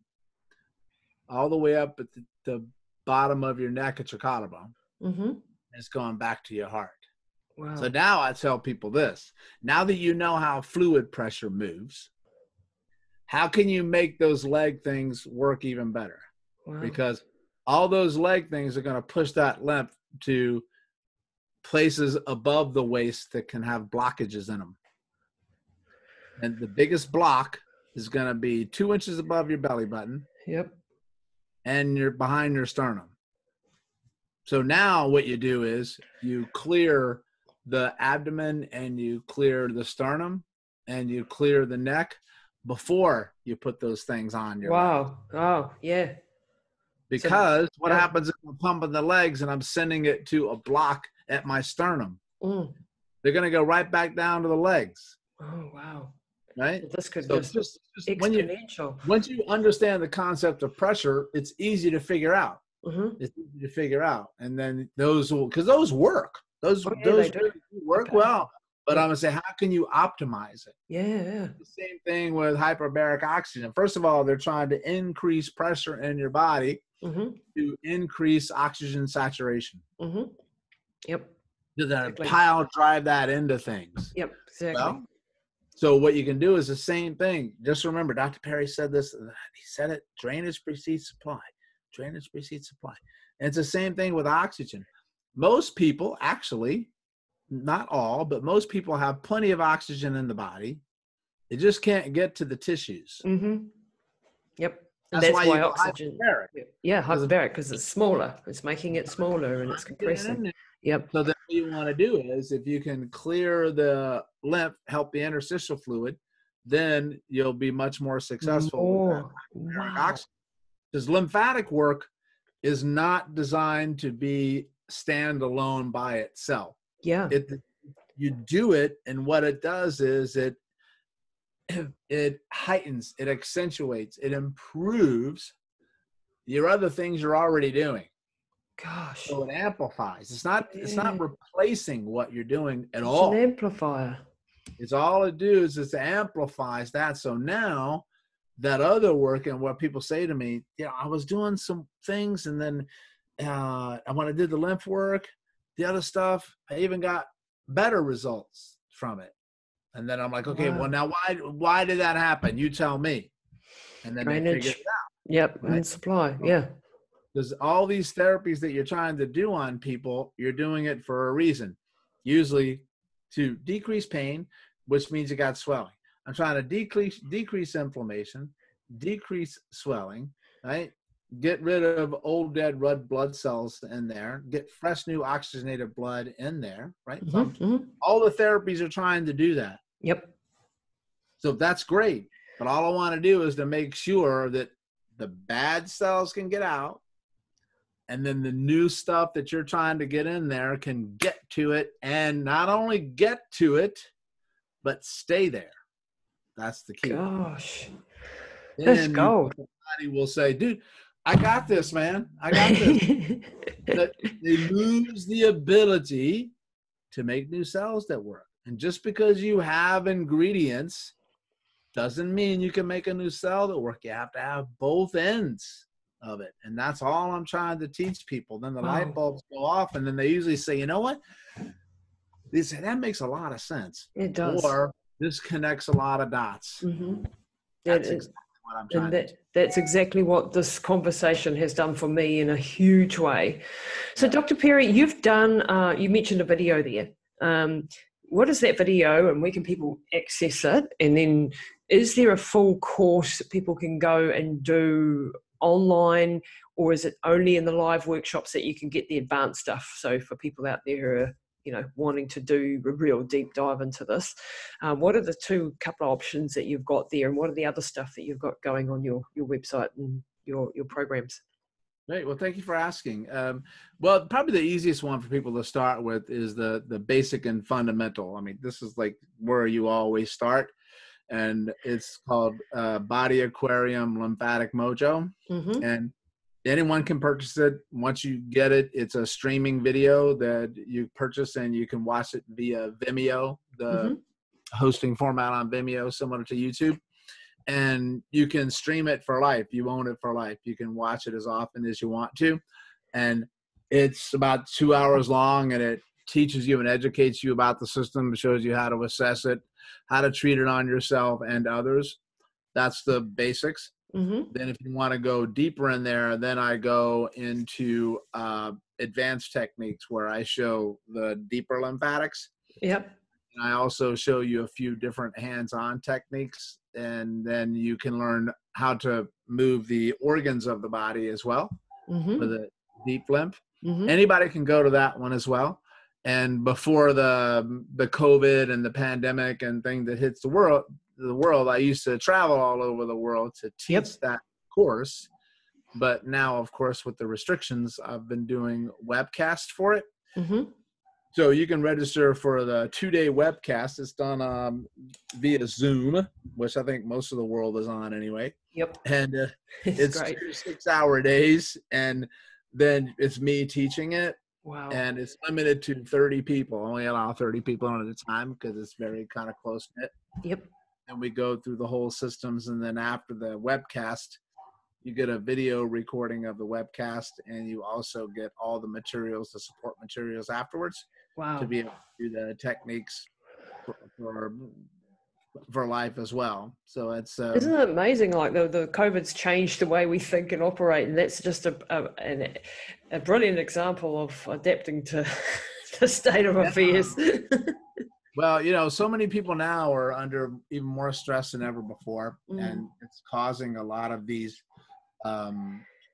All the way up at the bottom of your neck at your collarbone. It's going back to your heart. Wow. So now I tell people this: now that you know how fluid pressure moves, how can you make those leg things work even better? Wow. Because all those leg things are going to push that lymph to places above the waist that can have blockages in them. And the biggest block is going to be 2 inches above your belly button. And you're behind your sternum. So now what you do is you clear the abdomen, and you clear the sternum, and you clear the neck before you put those things on your leg. Because what happens if I'm pumping the legs and I'm sending it to a block at my sternum? They're going to go right back down to the legs. Right? This could just exponential. Once you understand the concept of pressure, it's easy to figure out. And then those will, because those work. Those really work well. But I'm going to say, how can you optimize it? Yeah. The same thing with hyperbaric oxygen. First of all, they're trying to increase pressure in your body to increase oxygen saturation. Yep. They're going to pile drive that into things. Yep, exactly. Well, so what you can do is the same thing. Just remember, Dr. Perry said this. He said it, drainage precedes supply. Drainage precedes supply. And it's the same thing with oxygen. Most people actually, not all, but most people have plenty of oxygen in the body. It just can't get to the tissues. Yep. That's why oxygen. Hyperbaric. Yeah, hyperbaric, because it's smaller. It's making it smaller and it's compressing. Yep. So then what you want to do is if you can clear the lymph, help the interstitial fluid, then you'll be much more successful. With hyperbaric oxygen. Because lymphatic work is not designed to be standalone by itself. Yeah. You do it, and what it does is it heightens, it accentuates, it improves your other things you're already doing. Gosh. So it amplifies. It's not replacing what you're doing at all. It's an amplifier. It's all it does is it amplifies that. So now that other work, and what people say to me, you know, I was doing some things, and then when I did the lymph work, the other stuff, I even got better results from it. And then I'm like, okay, well now why did that happen? You tell me. And then they figure it out. Yep, right? And supply, yeah. Because all these therapies that you're trying to do on people, you're doing it for a reason. Usually to decrease pain, which means you got swelling. I'm trying to decrease inflammation, decrease swelling, right? Get rid of old dead red blood cells in there, get fresh new oxygenated blood in there, right? All the therapies are trying to do that. Yep. So that's great. But all I want to do is to make sure that the bad cells can get out, and then the new stuff that you're trying to get in there can get to it, and not only get to it, but stay there. That's the key. Gosh. Let's go. Somebody will say, dude, I got this, man. I got this. But they lose the ability to make new cells that work. And just because you have ingredients doesn't mean you can make a new cell that work. You have to have both ends of it. And that's all I'm trying to teach people. Then the light bulbs go off, and then they usually say, you know what? They say, that makes a lot of sense. It does. Or this connects a lot of dots. That's exactly what I'm trying to do. That's exactly what this conversation has done for me in a huge way. So Dr. Perry, you've done, you mentioned a video there. What is that video, and where can people access it? And then is there a full course that people can go and do online, or is it only in the live workshops that you can get the advanced stuff? So for people out there who are, you know, wanting to do a real deep dive into this, what are the couple of options that you've got there, and what are the other stuff that you've got going on your website and your programs? Great. Well, thank you for asking. Well, probably the easiest one for people to start with is the basic and fundamental. I mean, this is like where you always start, and it's called Body Aquarium Lymphatic Mojo. And anyone can purchase it. Once you get it, it's a streaming video that you purchase, and you can watch it via Vimeo, the hosting format on Vimeo, similar to YouTube. And you can stream it for life. You own it for life. You can watch it as often as you want to. And it's about 2 hours long, and it teaches you and educates you about the system. It shows you how to assess it, how to treat it on yourself and others. That's the basics. Then if you want to go deeper in there, then I go into advanced techniques where I show the deeper lymphatics. And I also show you a few different hands-on techniques, and then you can learn how to move the organs of the body as well for the deep lymph. Anybody can go to that one as well. And before the COVID and the pandemic and thing that hits the world, I used to travel all over the world to teach that course. But now, of course, with the restrictions, I've been doing webcasts for it. So you can register for the 2-day webcast. It's done via Zoom, which I think most of the world is on anyway. And it's 2 6-hour days. And then it's me teaching it. Wow. And it's limited to 30 people. Only allow 30 people at a time because it's very kind of close-knit. Yep. And we go through the whole systems. And then after the webcast, you get a video recording of the webcast, and you also get all the materials, the support materials afterwards. Wow. To be able to do the techniques for life as well. So it's isn't it amazing, like the COVID's changed the way we think and operate, and that's just a brilliant example of adapting to the state of affairs. Well, you know, so many people now are under even more stress than ever before, and it's causing a lot of these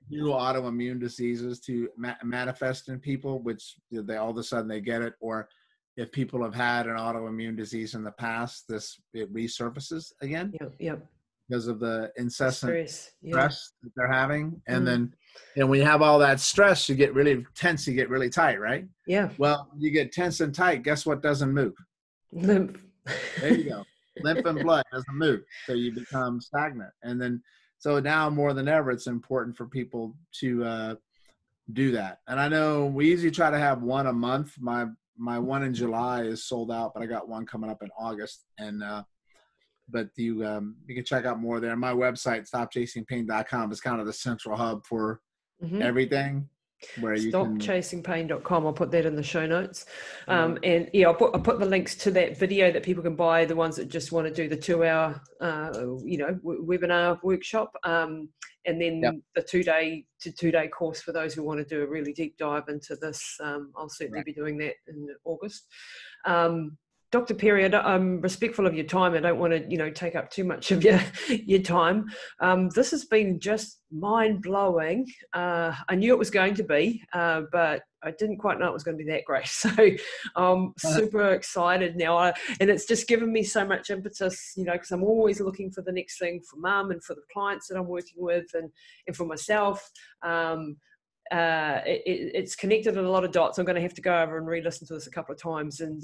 new autoimmune diseases to manifest in people, which they all of a sudden they get it, or if people have had an autoimmune disease in the past, it resurfaces again. Yep, yep. Because of the incessant stress that they're having. And then, you know, when you have all that stress, you get really tense, you get really tight, right? Yeah. Well, you get tense and tight, guess what doesn't move? Lymph. There you go. Lymph and blood doesn't move. So you become stagnant. And then, so now more than ever, it's important for people to do that. And I know we usually try to have one a month. My one in July is sold out, but I got one coming up in August. And but you can check out more there. My website, stopchasingpain.com, is kind of the central hub for everything. Where Stopchasingpain.com. I'll put that in the show notes. And yeah, I'll put the links to that video that people can buy, the ones that just want to do the 2-hour, webinar workshop. And then the 2-day course for those who want to do a really deep dive into this. I'll certainly be doing that in August. Dr. Perry, I'm respectful of your time. I don't want to, take up too much of your time. This has been just mind-blowing. I knew it was going to be, but I didn't quite know it was going to be that great. So I'm super excited now. And it's just given me so much impetus, because I'm always looking for the next thing for Mum and for the clients that I'm working with and for myself. It's connected in a lot of dots. I'm going to have to go over and re-listen to this a couple of times and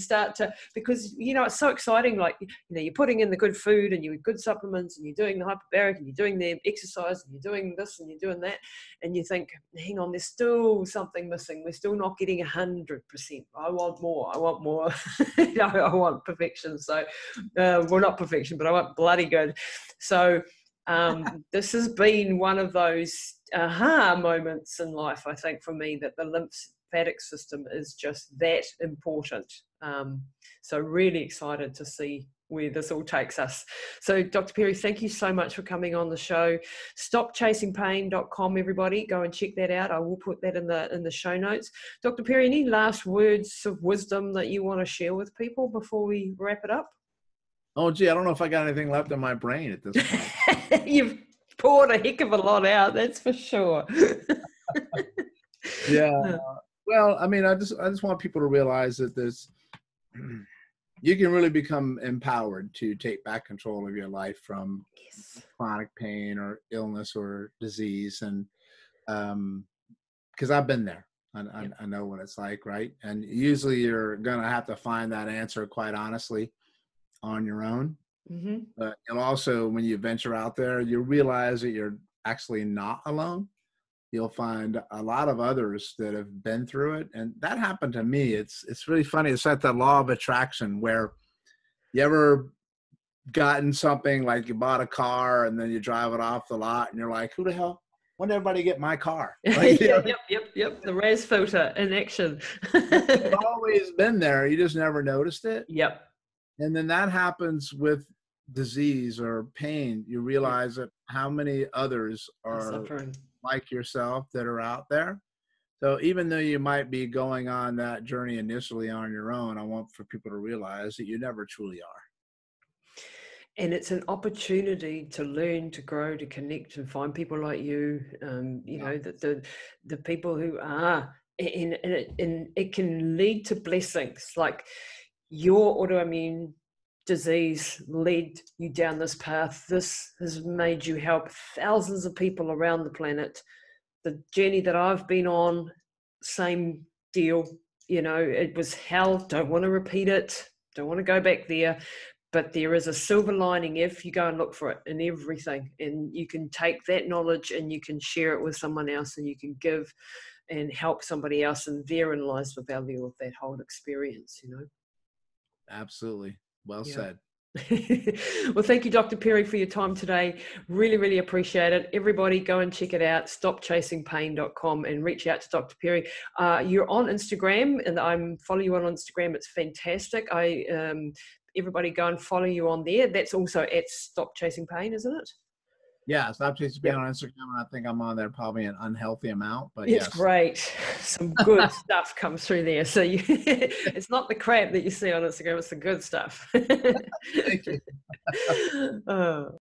start to, because it's so exciting. Like you're putting in the good food and your good supplements and you're doing the hyperbaric and you're doing the exercise and you're doing this and you're doing that, and you think, hang on, there's still something missing. We're still not getting 100%. I want more. I want perfection. So well, not perfection, but I want bloody good. So this has been one of those aha moments in life, I think, for me, that the lymphatic system is just that important. So really excited to see where this all takes us. So Dr. Perry, thank you so much for coming on the show. Stopchasingpain.com, everybody. Go and check that out. I will put that in the show notes. Dr. Perry, any last words of wisdom that you want to share with people before we wrap it up? Oh, gee, I don't know if I got anything left in my brain at this point. You've poured a heck of a lot out, that's for sure. Yeah. Well, I mean, I just want people to realize that you can really become empowered to take back control of your life from chronic pain or illness or disease. And because I've been there. I know what it's like, right? And usually you're going to have to find that answer, quite honestly, on your own. But and also when you venture out there, you realize that you're actually not alone. You'll find a lot of others that have been through it. And that happened to me. It's really funny. It's like the law of attraction, where you ever gotten something, like you bought a car and then you drive it off the lot and you're like, who the hell? When did everybody get my car? Like, Yep. The res filter in action. It's always been there. You just never noticed it. Yep. And then that happens with disease or pain. You realize that how many others are like yourself that are out there. So even though you might be going on that journey initially on your own, I want for people to realize that you never truly are. And it's an opportunity to learn, to grow, to connect, and find people like you, know, the people who are, and it can lead to blessings. Like, your autoimmune disease led you down this path. This has made you help thousands of people around the planet. The journey that I've been on, same deal. It was hell. Don't want to repeat it. Don't want to go back there. But there is a silver lining if you go and look for it in everything, and you can take that knowledge and you can share it with someone else, and you can give and help somebody else, and therein lies the value of that whole experience, you know. Absolutely. Well said. Well, thank you, Dr. Perry, for your time today. Really, really appreciate it. Everybody go and check it out, stopchasingpain.com, and reach out to Dr. Perry. You're on Instagram, and I'm following you on Instagram. It's fantastic. Everybody go and follow you on there. That's also at Stop Chasing Pain, isn't it? Yeah, Stop Chasing Pain on Instagram, and I think I'm on there probably an unhealthy amount, but it's great. Some good stuff comes through there. So it's not the crap that you see on Instagram, it's the good stuff. Thank you.